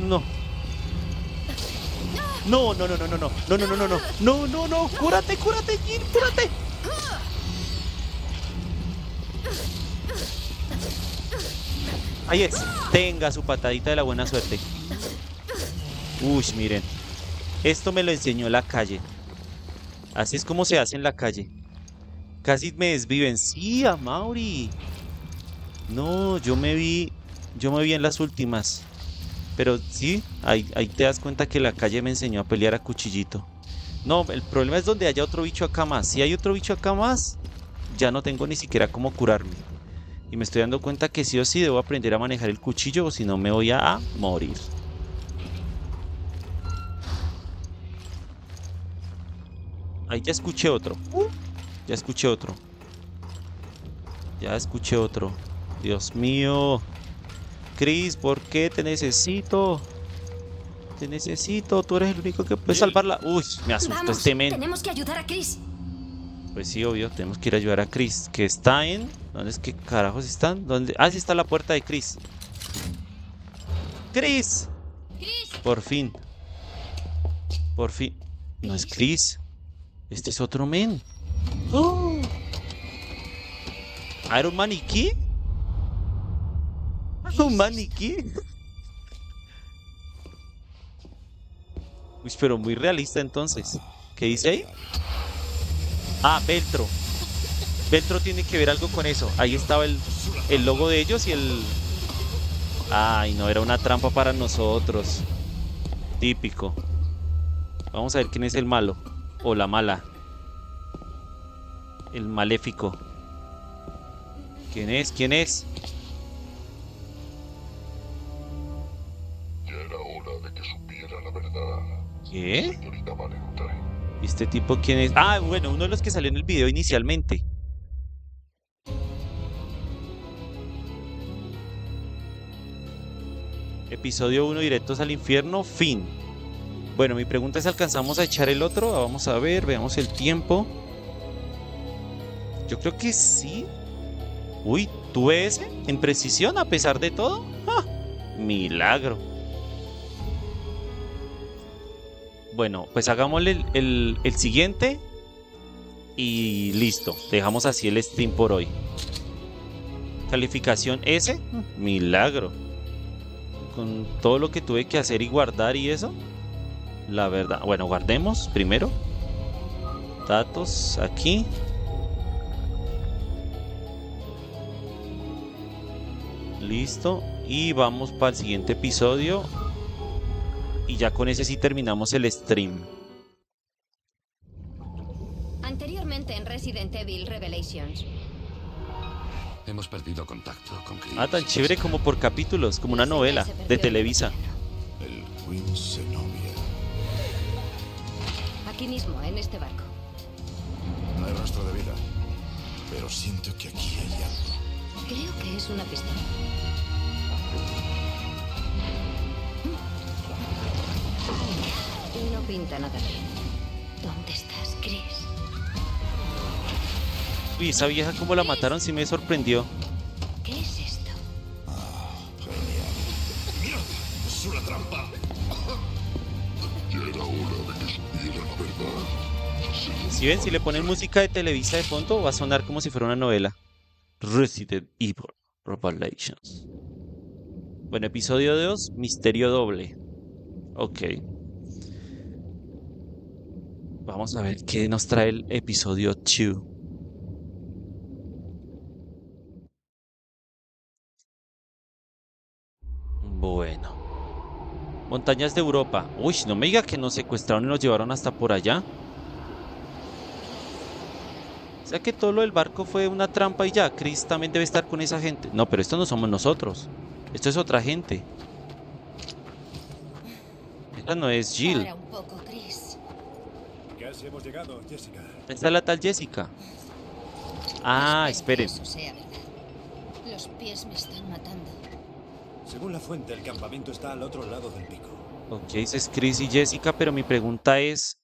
No. No, no, no, no, no, no, no, no, no, no, no, no, no, no, cúrate, cúrate, Jill, cúrate. Ahí es. Tenga su patadita de la buena suerte. Uy, miren. Esto me lo enseñó la calle. Así es como se hace en la calle. Casi me desviven. Sí, a Mauri. No, yo me vi. Yo me vi en las últimas. Pero sí, ahí, ahí te das cuenta que la calle me enseñó a pelear a cuchillito. No, el problema es donde haya otro bicho acá más. Si hay otro bicho acá más, ya no tengo ni siquiera cómo curarme. Y me estoy dando cuenta que sí o sí debo aprender a manejar el cuchillo, o si no me voy a, a morir. Ahí ya escuché otro. Ya escuché otro. Ya escuché otro. Dios mío. Chris, ¿por qué te necesito? Te necesito, tú eres el único que puede salvarla. Uy, me asustó este men. Tenemos que ayudar a Chris. Pues sí, obvio, tenemos que ir a ayudar a Chris, que está en... ¿Dónde es que carajos están? ¿Dónde? Ah, sí, está la puerta de Chris. ¡Chris! ¡Chris! Por fin. Por fin. No es Chris. Este es otro men. ¡Oh! ¿Era un maniquí? ¿Un maniquí? Uy, pero muy realista entonces. ¿Qué dice ahí? Ah, Veltro. Veltro tiene que ver algo con eso. Ahí estaba el, el logo de ellos y el... Ay, no, era una trampa para nosotros. Típico. Vamos a ver quién es el malo. O la mala. El maléfico. ¿Quién es? ¿Quién es? ¿Qué? ¿Y este tipo quién es? Ah, bueno, uno de los que salió en el video inicialmente. Episodio uno, directos al infierno, fin. Bueno, mi pregunta es, ¿alcanzamos a echar el otro? Vamos a ver, veamos el tiempo. Yo creo que sí. Uy, ¿tuve ese? ¿En precisión a pesar de todo? ¡Ah! Milagro. Bueno, pues hagámosle el, el, el siguiente. Y listo. Dejamos así el stream por hoy. Calificación S. Milagro. Con todo lo que tuve que hacer y guardar y eso. La verdad. Bueno, guardemos primero. Datos aquí. Listo. Y vamos para el siguiente episodio. Y ya con ese sí terminamos el stream. Anteriormente en Resident Evil Revelations. Hemos perdido contacto con Chris. Ah, tan chévere como por capítulos, como una novela de Televisa. El Queen Zenobia. Aquí mismo, en este barco. No hay rastro de vida, pero siento que aquí hay algo. Creo que es una pistola. No pinta nada bien. ¿Dónde estás, Chris? Uy, esa vieja como la mataron, sí me sorprendió. ¿Qué es esto? Ah, genial. ¡Mira! ¡Es una trampa! Ya era hora de que supiera la verdad. Si ven, si le ponen música de Televisa de fondo, va a sonar como si fuera una novela. Resident Evil Revelations. Bueno, episodio dos, misterio doble. Ok. Vamos a ver qué nos trae el episodio dos. Bueno. Montañas de Europa. Uy, no me diga que nos secuestraron y nos llevaron hasta por allá. O sea que todo lo del barco fue una trampa y ya. Chris también debe estar con esa gente. No, pero esto no somos nosotros. Esto es otra gente. Esta no es Jill. Casi hemos llegado, Jessica. Esta es la tal Jessica. Ah, esperen. Los pies me están matando. Según la fuente, el campamento está al otro lado del pico. Ok, es Chris y Jessica, pero mi pregunta es: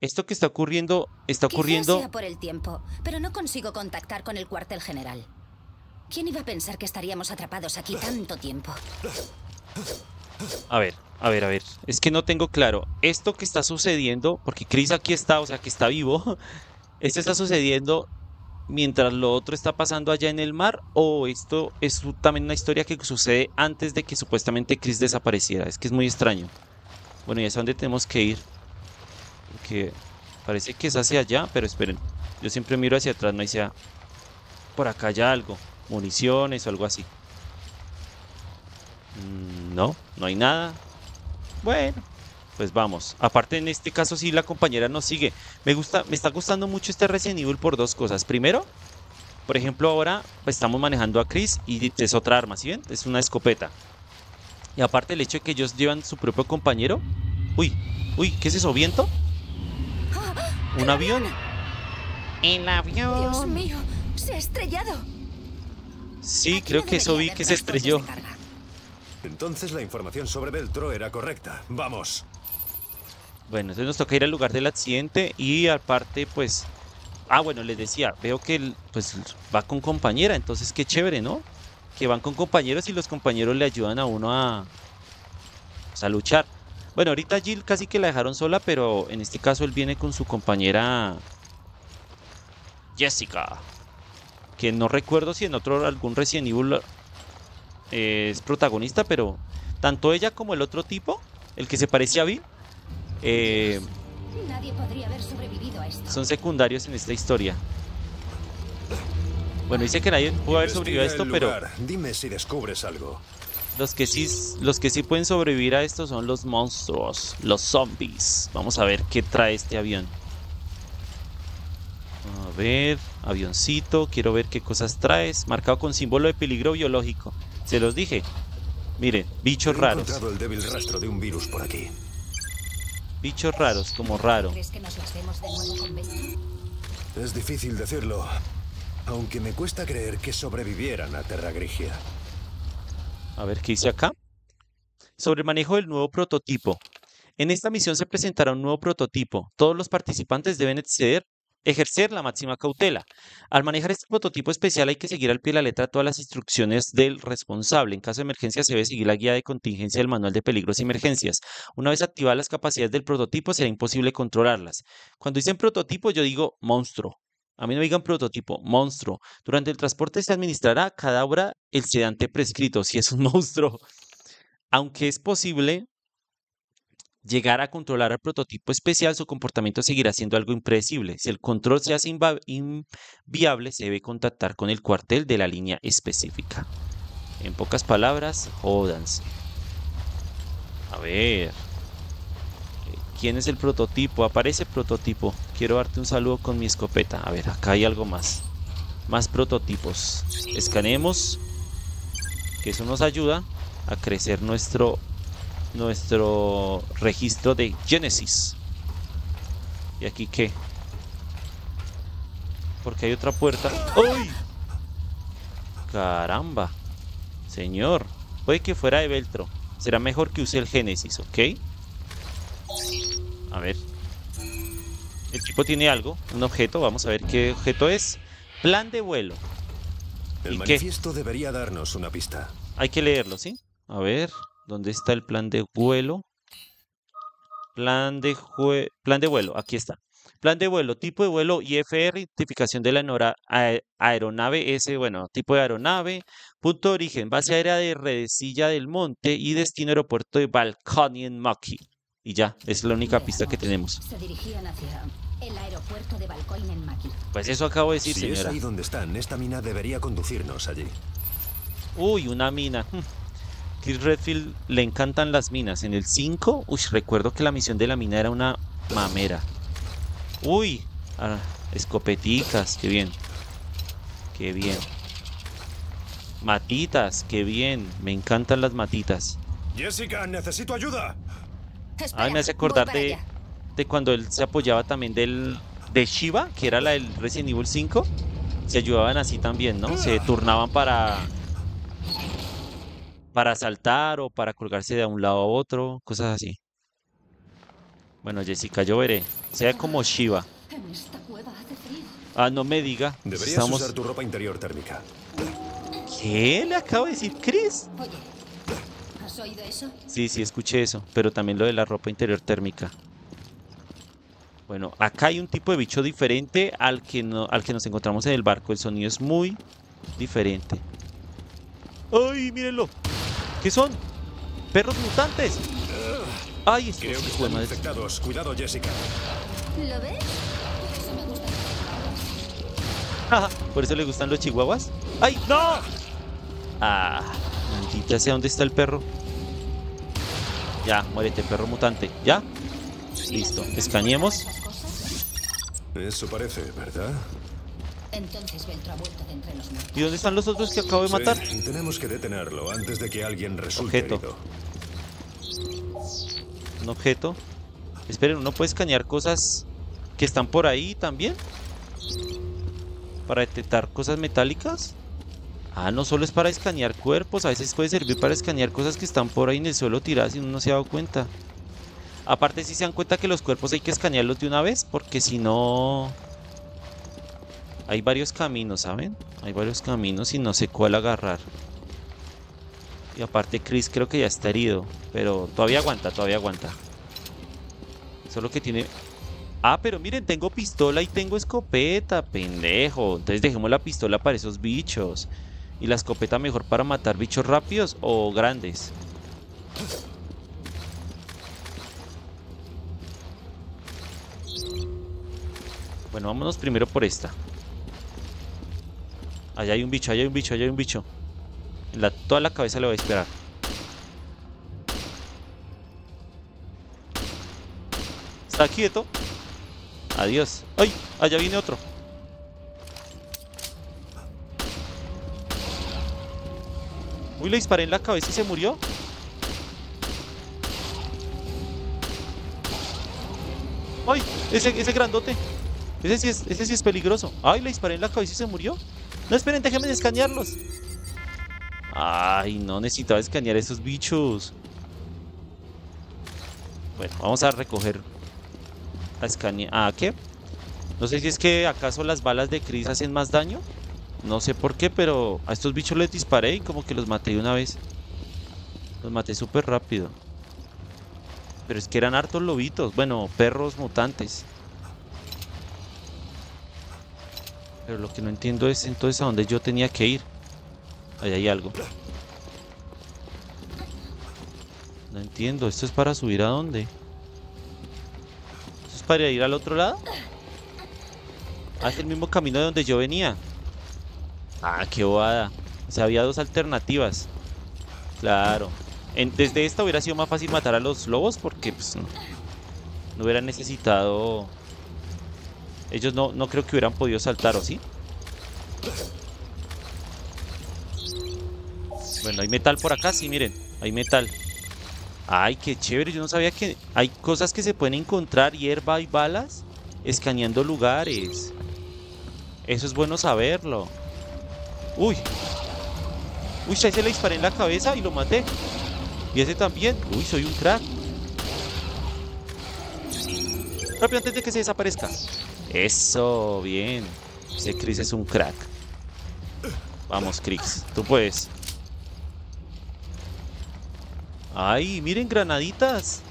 ¿esto que está ocurriendo está ocurriendo? Quizás sea por el tiempo, pero no consigo contactar con el cuartel general. ¿Quién iba a pensar que estaríamos atrapados aquí tanto tiempo? A ver, a ver, a ver. Es que no tengo claro. Esto que está sucediendo, porque Chris aquí está, o sea, que está vivo. Esto está sucediendo mientras lo otro está pasando allá en el mar. O esto es también una historia que sucede antes de que supuestamente Chris desapareciera. Es que es muy extraño. Bueno, ya sé dónde tenemos que ir. Porque parece que es hacia allá, pero esperen. Yo siempre miro hacia atrás, no hay sea por acá ya algo. Municiones o algo así. No, no hay nada. Bueno, pues vamos. Aparte en este caso sí la compañera nos sigue. Me gusta, me está gustando mucho este Resident Evil por dos cosas. Primero, por ejemplo ahora pues estamos manejando a Chris y es otra arma, ¿sí ven? Es una escopeta. Y aparte el hecho de que ellos llevan su propio compañero. Uy, uy, ¿qué es eso? ¿Viento? ¿Un avión? El avión. Dios mío, se ha estrellado. Sí, creo que eso vi que se estrelló. Entonces la información sobre Veltro era correcta. ¡Vamos! Bueno, entonces nos toca ir al lugar del accidente y aparte, pues... Ah, bueno, les decía, veo que él, pues, va con compañera, entonces qué chévere, ¿no? Que van con compañeros y los compañeros le ayudan a uno a... Pues, a luchar. Bueno, ahorita Jill casi que la dejaron sola, pero en este caso él viene con su compañera... Jessica. Que no recuerdo si en otro algún Resident Evil... es protagonista, pero tanto ella como el otro tipo, el que se parecía a Bill, eh, nadie podría haber sobrevivido a esto. Son secundarios en esta historia. Bueno, dice que nadie pudo haber sobrevivido a esto, pero dime si descubres algo. Los que sí, los que sí pueden sobrevivir a esto son los monstruos, los zombies. Vamos a ver qué trae este avión. A ver, avioncito, quiero ver qué cosas traes. Marcado con símbolo de peligro biológico. Se los dije. Miren, bichos raros. He encontrado el débil rastro de un virus por aquí. Bichos raros, como raro. Es difícil decirlo, aunque me cuesta creer que sobrevivieran a Terragrigia. A ver, ¿qué dice acá? Sobre el manejo del nuevo prototipo. En esta misión se presentará un nuevo prototipo. Todos los participantes deben acceder ejercer la máxima cautela. Al manejar este prototipo especial hay que seguir al pie de la letra todas las instrucciones del responsable. En caso de emergencia se debe seguir la guía de contingencia del manual de peligros y emergencias. Una vez activadas las capacidades del prototipo será imposible controlarlas. Cuando dicen prototipo yo digo monstruo. A mí no digan prototipo, monstruo. Durante el transporte se administrará cada hora el sedante prescrito, si es un monstruo. Aunque es posible llegar a controlar al prototipo especial, su comportamiento seguirá siendo algo impredecible. Si el control se hace inviable, se debe contactar con el cuartel de la línea específica. En pocas palabras, jódanse. A ver. ¿Quién es el prototipo? Aparece prototipo. Quiero darte un saludo con mi escopeta. A ver, acá hay algo más. Más prototipos. Escaneemos. Que eso nos ayuda a crecer nuestro... nuestro registro de Genesis. ¿Y aquí qué? Porque hay otra puerta. ¡Uy! Caramba. Señor. Puede que fuera de Veltro. Será mejor que use el Genesis, ¿ok? A ver. El tipo tiene algo. Un objeto. Vamos a ver qué objeto es. Plan de vuelo. El manifiesto debería darnos una pista. Hay que leerlo, ¿sí? A ver... ¿Dónde está el plan de vuelo? Plan de, plan de vuelo, aquí está. Plan de vuelo, tipo de vuelo I F R, identificación de la aer aeronave S, bueno, tipo de aeronave, punto de origen, base aérea de Redesilla del Monte y destino aeropuerto de Balcón en Maki. Y ya, es la única pista que tenemos. Se dirigían hacia el aeropuerto de Balcón en Maki. Pues eso acabo de decir, si señora. Si es ahí donde están, esta mina debería conducirnos allí. Uy, una mina. Chris Redfield le encantan las minas. En el cinco, uy, recuerdo que la misión de la mina era una mamera. Uy, ah, escopeticas, qué bien. Qué bien. Matitas, qué bien. Me encantan las matitas. Jessica, necesito ayuda. Ah, me hace acordar de, de cuando él se apoyaba también del de Shiva, que era la del Resident Evil cinco. Se ayudaban así también, ¿no? Se turnaban para... para saltar o para colgarse de un lado a otro, cosas así. Bueno, Jessica, yo veré. Sea como Shiva. Ah, no me diga. Deberías Estamos... usar tu ropa interior térmica. ¿Qué le acabo de decir, Chris? Oye, ¿has oído eso? Sí, sí, escuché eso. Pero también lo de la ropa interior térmica. Bueno, acá hay un tipo de bicho diferente al que, no, al que nos encontramos en el barco. El sonido es muy diferente. ¡Ay, mírenlo! ¿Qué son? ¡Perros mutantes! ¡Ay, estos creo que están infectados! ¡Cuidado, Jessica! ¿Lo ves? Eso me gusta. Ah, ¿por eso le gustan los chihuahuas? ¡Ay, no! ¡Ah! Maldita sea, ¿dónde está el perro? Ya, muérete, perro mutante. ¿Ya? Listo. Escaneemos. Eso parece, ¿verdad? Entonces Veltro ha vuelto de entre los muertos. ¿Y dónde están los otros que acabo de matar? Sí, tenemos que detenerlo antes de que alguien resulte herido. Un objeto. Esperen, ¿uno puede escanear cosas que están por ahí también? ¿Para detectar cosas metálicas? Ah, no solo es para escanear cuerpos. A veces puede servir para escanear cosas que están por ahí en el suelo tiradas y uno no se ha dado cuenta. Aparte, si ¿sí se dan cuenta que los cuerpos hay que escanearlos de una vez? Porque si no... hay varios caminos, ¿saben? Hay varios caminos y no sé cuál agarrar. Y aparte Chris creo que ya está herido. Pero todavía aguanta, todavía aguanta. Solo que tiene... ah, pero miren, tengo pistola y tengo escopeta, pendejo. Entonces dejemos la pistola para esos bichos. Y la escopeta mejor para matar bichos rápidos o grandes. Bueno, vámonos primero por esta. Allá hay un bicho, allá hay un bicho, allá hay un bicho. En la, toda la cabeza le voy a esperar. Está quieto. Adiós. ¡Ay! Allá viene otro. Uy, le disparé en la cabeza y se murió. ¡Ay! Ese, ese grandote. Ese sí es, ese sí es peligroso. ¡Ay! Le disparé en la cabeza y se murió. No, esperen, déjenme escanearlos. Ay, no necesitaba escanear esos bichos. Bueno, vamos a recoger. A escanear. ¿A qué? No sé si es que acaso las balas de Chris hacen más daño. No sé por qué, pero a estos bichos les disparé y como que los maté de una vez. Los maté súper rápido. Pero es que eran hartos lobitos. Bueno, perros mutantes. Pero lo que no entiendo es entonces a dónde yo tenía que ir. Ahí hay algo. No entiendo. ¿Esto es para subir a dónde? ¿Esto es para ir al otro lado? Ah, es el mismo camino de donde yo venía. Ah, qué bobada. O sea, había dos alternativas. Claro. En, desde esta hubiera sido más fácil matar a los lobos porque pues, no, no hubiera necesitado... Ellos no, no creo que hubieran podido saltar, ¿o sí? Bueno, hay metal por acá, sí, miren. Hay metal. Ay, qué chévere, yo no sabía que... Hay cosas que se pueden encontrar, hierba y balas, escaneando lugares. Eso es bueno saberlo. Uy. Uy, ahí se le disparé en la cabeza y lo maté. Y ese también. Uy, soy un crack. Rápido, antes de que se desaparezca. Eso, bien. Ese Chris es un crack. Vamos, Chris, tú puedes. Ay, miren, granaditas.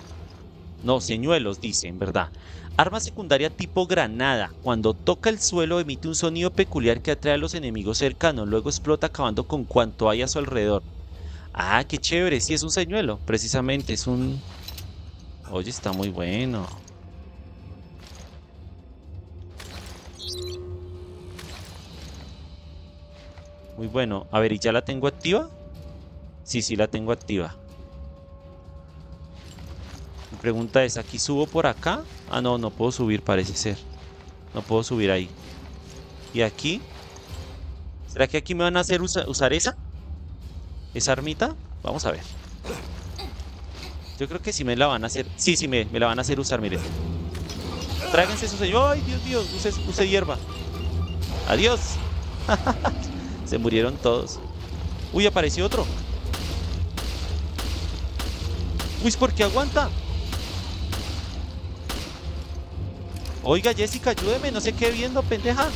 No, señuelos, dicen, ¿verdad? Arma secundaria tipo granada. Cuando toca el suelo emite un sonido peculiar que atrae a los enemigos cercanos. Luego explota acabando con cuanto hay a su alrededor. Ah, qué chévere, sí es un señuelo. Precisamente, es un... Oye, está muy bueno. Muy bueno. A ver, ¿y ya la tengo activa? Sí, sí, la tengo activa. Mi pregunta es, ¿aquí subo por acá? Ah, no, no puedo subir, parece ser. No puedo subir ahí. ¿Y aquí? ¿Será que aquí me van a hacer usa usar esa? ¿Esa armita? Vamos a ver. Yo creo que sí me la van a hacer. Sí, sí, me, me la van a hacer usar, miren. Tráiganse eso, señor. ¡Ay, Dios mío! Use, use hierba. ¡Adiós! Se murieron todos. Uy, apareció otro. Uy, ¿por qué aguanta? Oiga, Jessica, ayúdeme. No sé qué viendo, pendeja.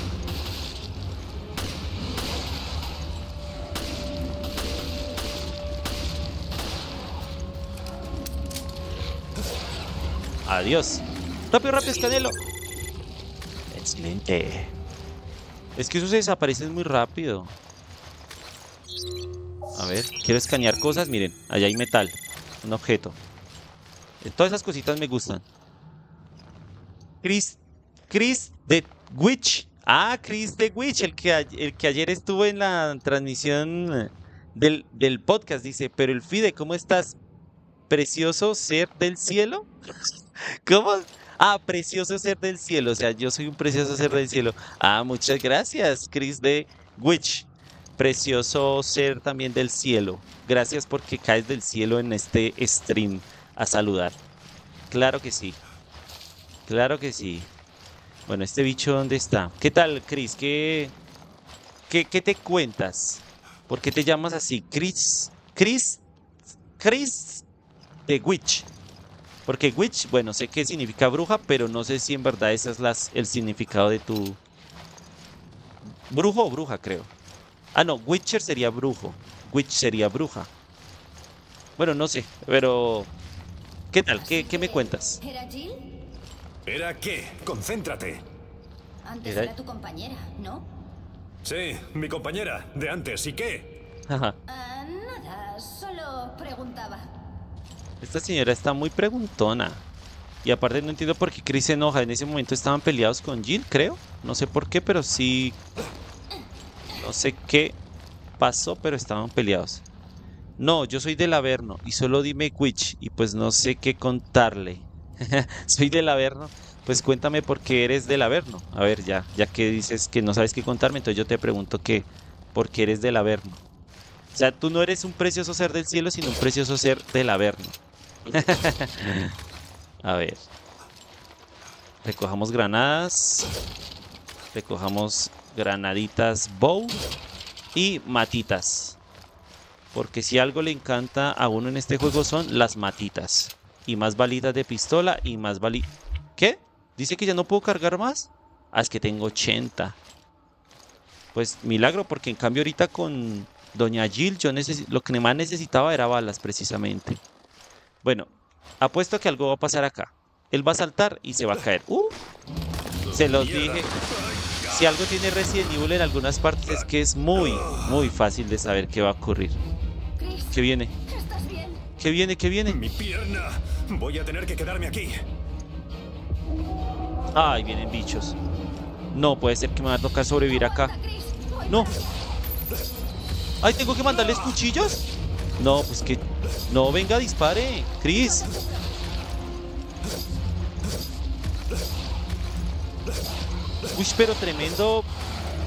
Adiós. Rápido, rápido, escanelo. Excelente. Es que esos se desaparecen muy rápido. A ver, quiero escanear cosas. Miren, allá hay metal. Un objeto. Todas esas cositas me gustan. Chris. Chris the Witch. Ah, Chris the Witch. El que, el que ayer estuvo en la transmisión del, del podcast. Dice, pero el Fide, ¿cómo estás? Precioso ser del cielo. ¿Cómo? Ah, precioso ser del cielo. O sea, yo soy un precioso ser del cielo. Ah, muchas gracias, Chris de Witch. Precioso ser también del cielo. Gracias porque caes del cielo en este stream a saludar. Claro que sí. Claro que sí. Bueno, este bicho, ¿dónde está? ¿Qué tal, Chris? ¿Qué, qué, qué te cuentas? ¿Por qué te llamas así? Chris. Chris. Chris de Witch. Porque witch, bueno, sé que significa bruja, pero no sé si en verdad ese es las, el significado de tu... Brujo o bruja, creo. Ah, no, witcher sería brujo. Witch sería bruja. Bueno, no sé, pero... ¿Qué tal? ¿Qué, qué me cuentas? ¿Era Jill? ¿Era qué? Concéntrate. Antes era tu compañera, ¿no? Sí, mi compañera, de antes, ¿y qué? Ajá. Ah, nada, solo preguntaba. Esta señora está muy preguntona. Y aparte no entiendo por qué Chris se enoja. En ese momento estaban peleados con Jill, creo. No sé por qué, pero sí. No sé qué pasó, pero estaban peleados. No, yo soy del Averno. Y solo dime Witch. Y pues no sé qué contarle. Soy del Averno. Pues cuéntame por qué eres del Averno. A ver, ya. Ya que dices que no sabes qué contarme, entonces yo te pregunto que por qué eres del Averno. O sea, tú no eres un precioso ser del cielo, sino un precioso ser del Averno. A ver, recojamos granadas, recojamos granaditas B O W y matitas, porque si algo le encanta a uno en este juego son las matitas y más balitas de pistola y más balitas. ¿Qué? ¿Dice que ya no puedo cargar más? Ah, es que tengo ochenta. Pues milagro, porque en cambio ahorita con Doña Jill yo lo que más necesitaba era balas precisamente. Bueno, apuesto que algo va a pasar acá. Él va a saltar y se va a caer. ¡Uh! Se los dije. Si algo tiene Resident Evil en algunas partes es que es muy, muy fácil de saber qué va a ocurrir. ¿Qué viene? ¿Qué viene? ¿Qué viene? Mi pierna. Voy a tener que quedarme aquí. Ay, vienen bichos. No, puede ser que me va a tocar sobrevivir acá. No. Ay, ¿tengo que mandarles cuchillos? No, pues que... No, venga, dispare, Chris. Uy, pero tremendo.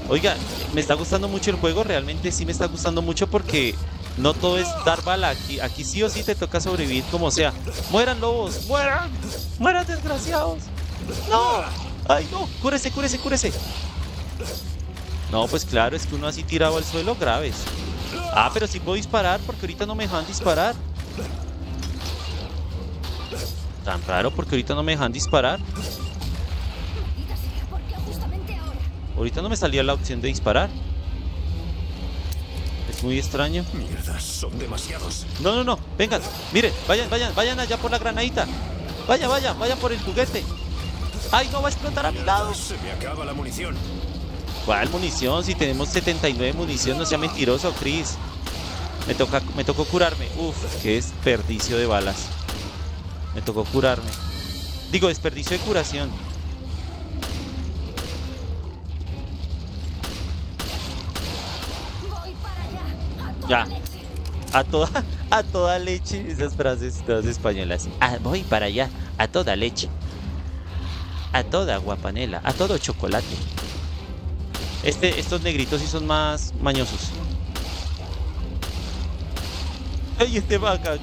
Oiga, me está gustando mucho el juego. Realmente sí me está gustando mucho porque no todo es dar bala. Aquí, aquí sí o sí te toca sobrevivir como sea. ¡Mueran, lobos! ¡Mueran! ¡Mueran, desgraciados! ¡No! ¡Ay, no! ¡Cúrese, cúrese, cúrese! No, pues claro, es que uno así tirado al suelo, graves. Ah, pero sí puedo disparar porque ahorita no me dejan disparar. Tan raro porque ahorita no me dejan disparar. Ahorita no me salía la opción de disparar. Es muy extraño. Mierda, son demasiados. No, no, no, vengan, miren, vayan, vayan, vayan allá por la granadita. Vaya, vaya, vaya por el juguete. ¡Ay, no va a explotar a mi lado! Se me acaba la munición. ¿Cuál munición? Si tenemos setenta y nueve munición, no sea mentiroso, Chris. Me toca, me tocó curarme. Uf, qué desperdicio de balas. Me tocó curarme. Digo, desperdicio de curación. Ya. A toda, a toda leche. Esas frases todas españolas. Ah, voy para allá. A toda leche. A toda guapanela. A todo chocolate. Este, estos negritos sí son más mañosos. Ay, este vaca.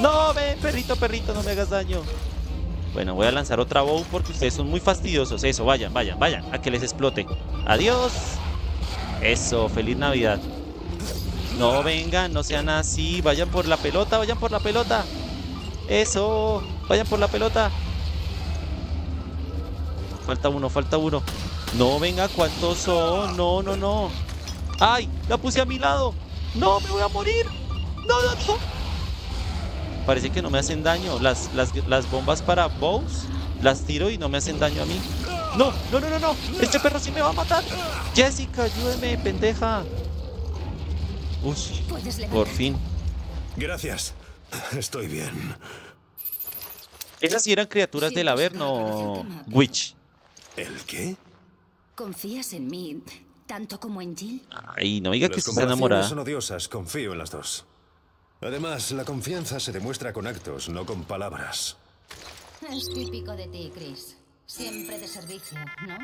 No, ven, perrito, perrito, no me hagas daño. Bueno, voy a lanzar otra bow porque ustedes son muy fastidiosos. Eso, vayan, vayan, vayan. A que les explote. Adiós. Eso, feliz Navidad. No, vengan, no sean así. Vayan por la pelota, vayan por la pelota. Eso, vayan por la pelota. Falta uno, falta uno. No, venga, ¿cuántos son? No, no, no. ¡Ay! La puse a mi lado. ¡No, me voy a morir! ¡No, no, no! Parece que no me hacen daño. Las, las, las bombas para bows las tiro y no me hacen daño a mí. ¡No, no, no, no, no! ¡Este perro sí me va a matar! ¡Jessica, ayúdeme, pendeja! Uy, por fin. Gracias. Estoy bien. Esas sí eran criaturas del Averno, Witch. ¿El qué? ¿Confías en mí tanto como en Jill? Ay, no diga que está enamorada. Son odiosas, confío en las dos. Además, la confianza se demuestra con actos, no con palabras. Es típico de ti, Chris. Siempre de servicio, ¿no?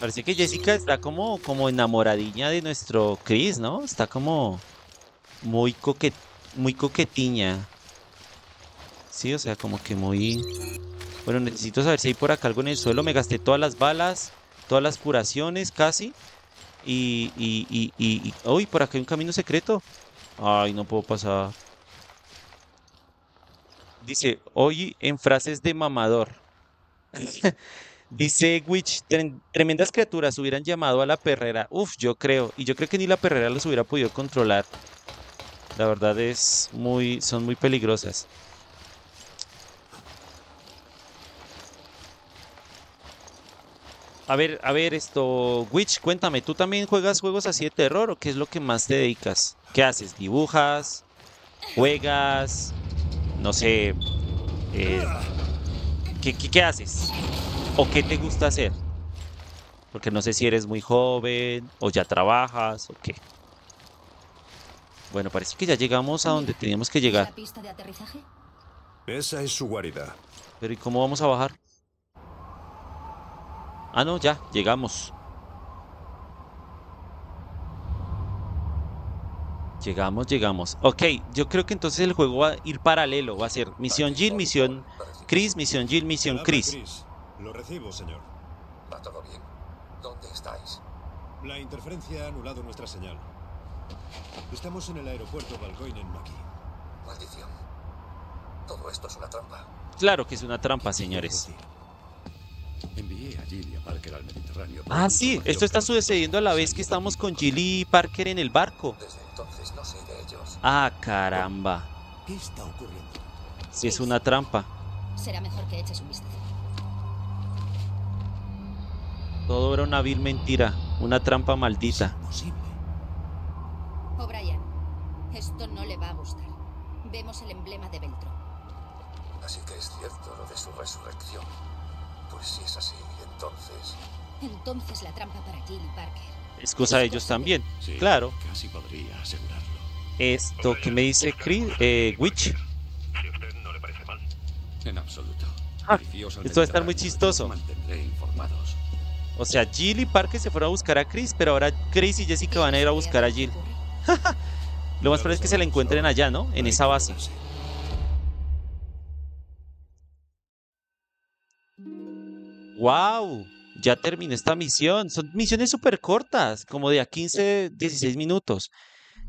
Parece que Jessica está como, como enamoradilla de nuestro Chris, ¿no? Está como muy, coquet, muy coquetiña. Sí, o sea, como que muy... Bueno, necesito saber si hay por acá algo en el suelo. Me gasté todas las balas. Todas las curaciones, casi. Y, y, y, y, y... ¡Uy! Por acá hay un camino secreto. Ay, no puedo pasar. Dice, oye, en frases de mamador. Dice, Witch, tremendas criaturas hubieran llamado a la perrera. Uf, yo creo. Y yo creo que ni la perrera las hubiera podido controlar. La verdad es muy... Son muy peligrosas. A ver, a ver, esto... Witch, cuéntame, ¿tú también juegas juegos así de terror o qué es lo que más te dedicas? ¿Qué haces? ¿Dibujas? ¿Juegas? No sé... Eh, ¿qué, qué, ¿Qué haces? ¿O qué te gusta hacer? Porque no sé si eres muy joven o ya trabajas o qué. Bueno, parece que ya llegamos a donde teníamos que llegar. ¿La pista de aterrizaje? Esa es su guarida. Pero ¿y cómo vamos a bajar? Ah, no, ya, llegamos. Llegamos, llegamos. Ok, yo creo que entonces el juego va a ir paralelo. Va a ser misión Jill, misión Chris, misión Jill, misión Chris. Lo recibo, señor. Va todo bien. ¿Dónde estáis? La interferencia ha anulado nuestra señal. Estamos en el aeropuerto Balcón en Maki. Maldición. Todo esto es una trampa. Claro que es una trampa, señores. Envié a Jill y a Parker al Mediterráneo. Ah, sí, esto está sucediendo a la vez que estamos con Jill y Parker en el barco. Desde entonces no sé de ellos. Ah, caramba. ¿Qué está ocurriendo? Sí, es una trampa. Será mejor que eches un vistazo. Todo era una vil mentira, una trampa maldita. O'Brien, esto no le va a gustar. Vemos el emblema de Veltro. Así que es cierto lo de su resurrección. Pues si es así, entonces... Entonces la trampa para Jill y Parker. Es cosa de ellos también, sí, claro. Casi podría asegurarlo. Esto que me dice Chris, eh, Witch. Si a usted no le parece mal. En absoluto. Ah, esto va a estar muy chistoso. Mantendré informados. O sea, Jill y Parker se fueron a buscar a Chris, pero ahora Chris y Jessica van a ir a buscar a Jill. Lo más probable es que se la encuentren allá, ¿no? En esa base. ¡Wow! Ya terminó esta misión. Son misiones súper cortas, como de a quince, dieciséis minutos.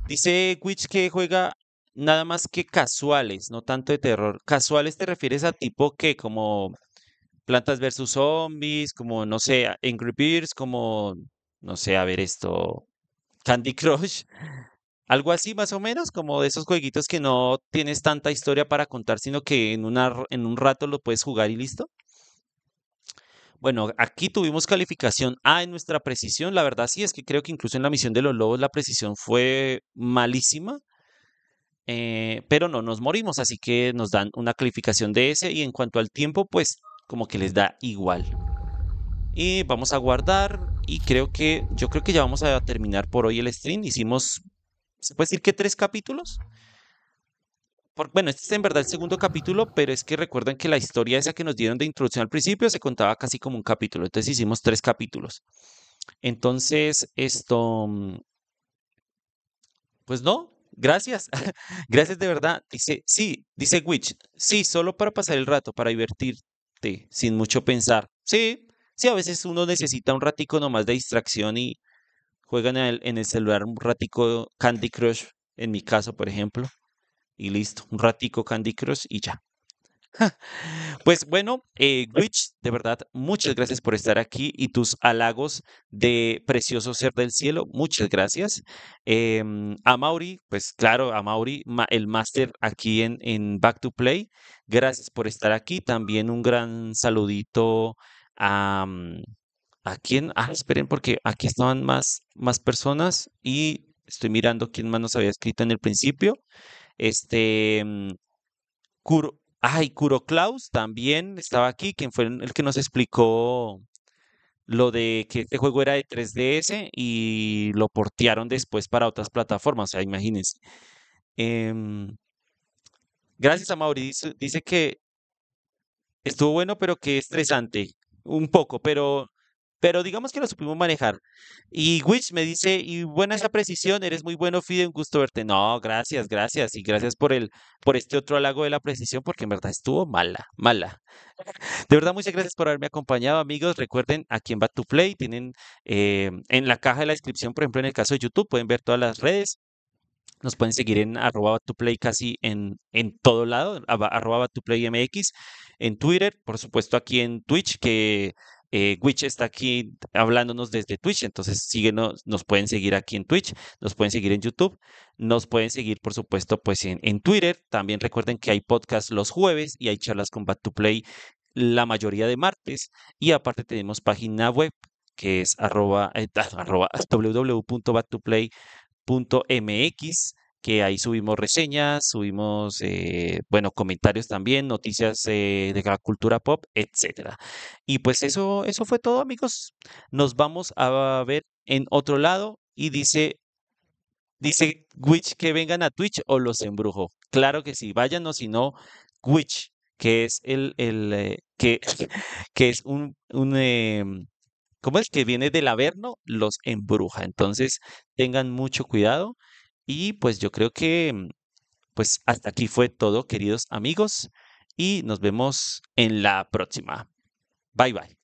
Dice Witch que juega nada más que casuales, no tanto de terror. ¿Casuales te refieres a tipo que como... Plantas versus Zombies, como, no sé, Angry Birds, como, no sé, a ver esto, Candy Crush, algo así más o menos, como de esos jueguitos que no tienes tanta historia para contar, sino que en, una, en un rato lo puedes jugar y listo. Bueno, aquí tuvimos calificación A en nuestra precisión, la verdad sí, es que creo que incluso en la misión de los lobos la precisión fue malísima. Eh, pero no, nos morimos, así que nos dan una calificación de S, y en cuanto al tiempo, pues... como que les da igual. Y vamos a guardar. Y creo que, yo creo que ya vamos a terminar por hoy el stream. Hicimos, se puede decir que tres capítulos. Por, bueno, este es en verdad el segundo capítulo, pero es que recuerden que la historia esa que nos dieron de introducción al principio se contaba casi como un capítulo. Entonces hicimos tres capítulos. Entonces esto, pues no. Gracias, gracias de verdad. Dice, sí, dice Witch. Sí, solo para pasar el rato, para divertir. Sin mucho pensar. Sí, sí, a veces uno necesita un ratico nomás de distracción y juegan en el, en el celular un ratico Candy Crush, en mi caso, por ejemplo. Y listo, un ratico Candy Crush y ya. Pues bueno, eh, Glitch, de verdad, muchas gracias por estar aquí y tus halagos de precioso ser del cielo, muchas gracias. Eh, a Mauri, pues claro, a Mauri, ma, el máster aquí en, en Back to Play, gracias por estar aquí. También un gran saludito a... ¿A quién? Ah, esperen porque aquí estaban más, más personas y estoy mirando quién más nos había escrito en el principio. Este... Kuro... Ay, ah, Kuro Klaus también estaba aquí, quien fue el que nos explicó lo de que este juego era de tres D S y lo portearon después para otras plataformas, o sea, imagínense. Eh, gracias a Mauricio, dice que estuvo bueno, pero que estresante, un poco, pero, pero digamos que lo supimos manejar. Y Witch me dice, y buena esa precisión, eres muy bueno, Fide, un gusto verte. No, gracias, gracias, y gracias por el, por este otro halago de la precisión, porque en verdad estuvo mala, mala. De verdad, muchas gracias por haberme acompañado, amigos. Recuerden, aquí en BackToPlay tienen eh, en la caja de la descripción, por ejemplo, en el caso de YouTube, pueden ver todas las redes. Nos pueden seguir en arroba BackToPlay casi en, en todo lado, arroba BackToPlayMX, en Twitter, por supuesto aquí en Twitch, que... Eh, Witch está aquí hablándonos desde Twitch, entonces síguenos, nos pueden seguir aquí en Twitch, nos pueden seguir en YouTube, nos pueden seguir por supuesto pues en, en Twitter, también recuerden que hay podcast los jueves y hay charlas con BackToPlay la mayoría de martes y aparte tenemos página web que es arroba, eh, arroba w w w punto backtoplay punto m x, que ahí subimos reseñas, subimos, eh, bueno, comentarios también, noticias eh, de la cultura pop, etcétera. Y pues eso, eso fue todo, amigos. Nos vamos a ver en otro lado y dice, dice Witch que vengan a Twitch o los embrujo. Claro que sí, vayan o si no, Witch, que es el, el eh, que, que es un... un eh, ¿cómo es? Que viene del Averno, los embruja. Entonces, tengan mucho cuidado. Y pues yo creo que pues hasta aquí fue todo, queridos amigos, y nos vemos en la próxima. Bye, bye.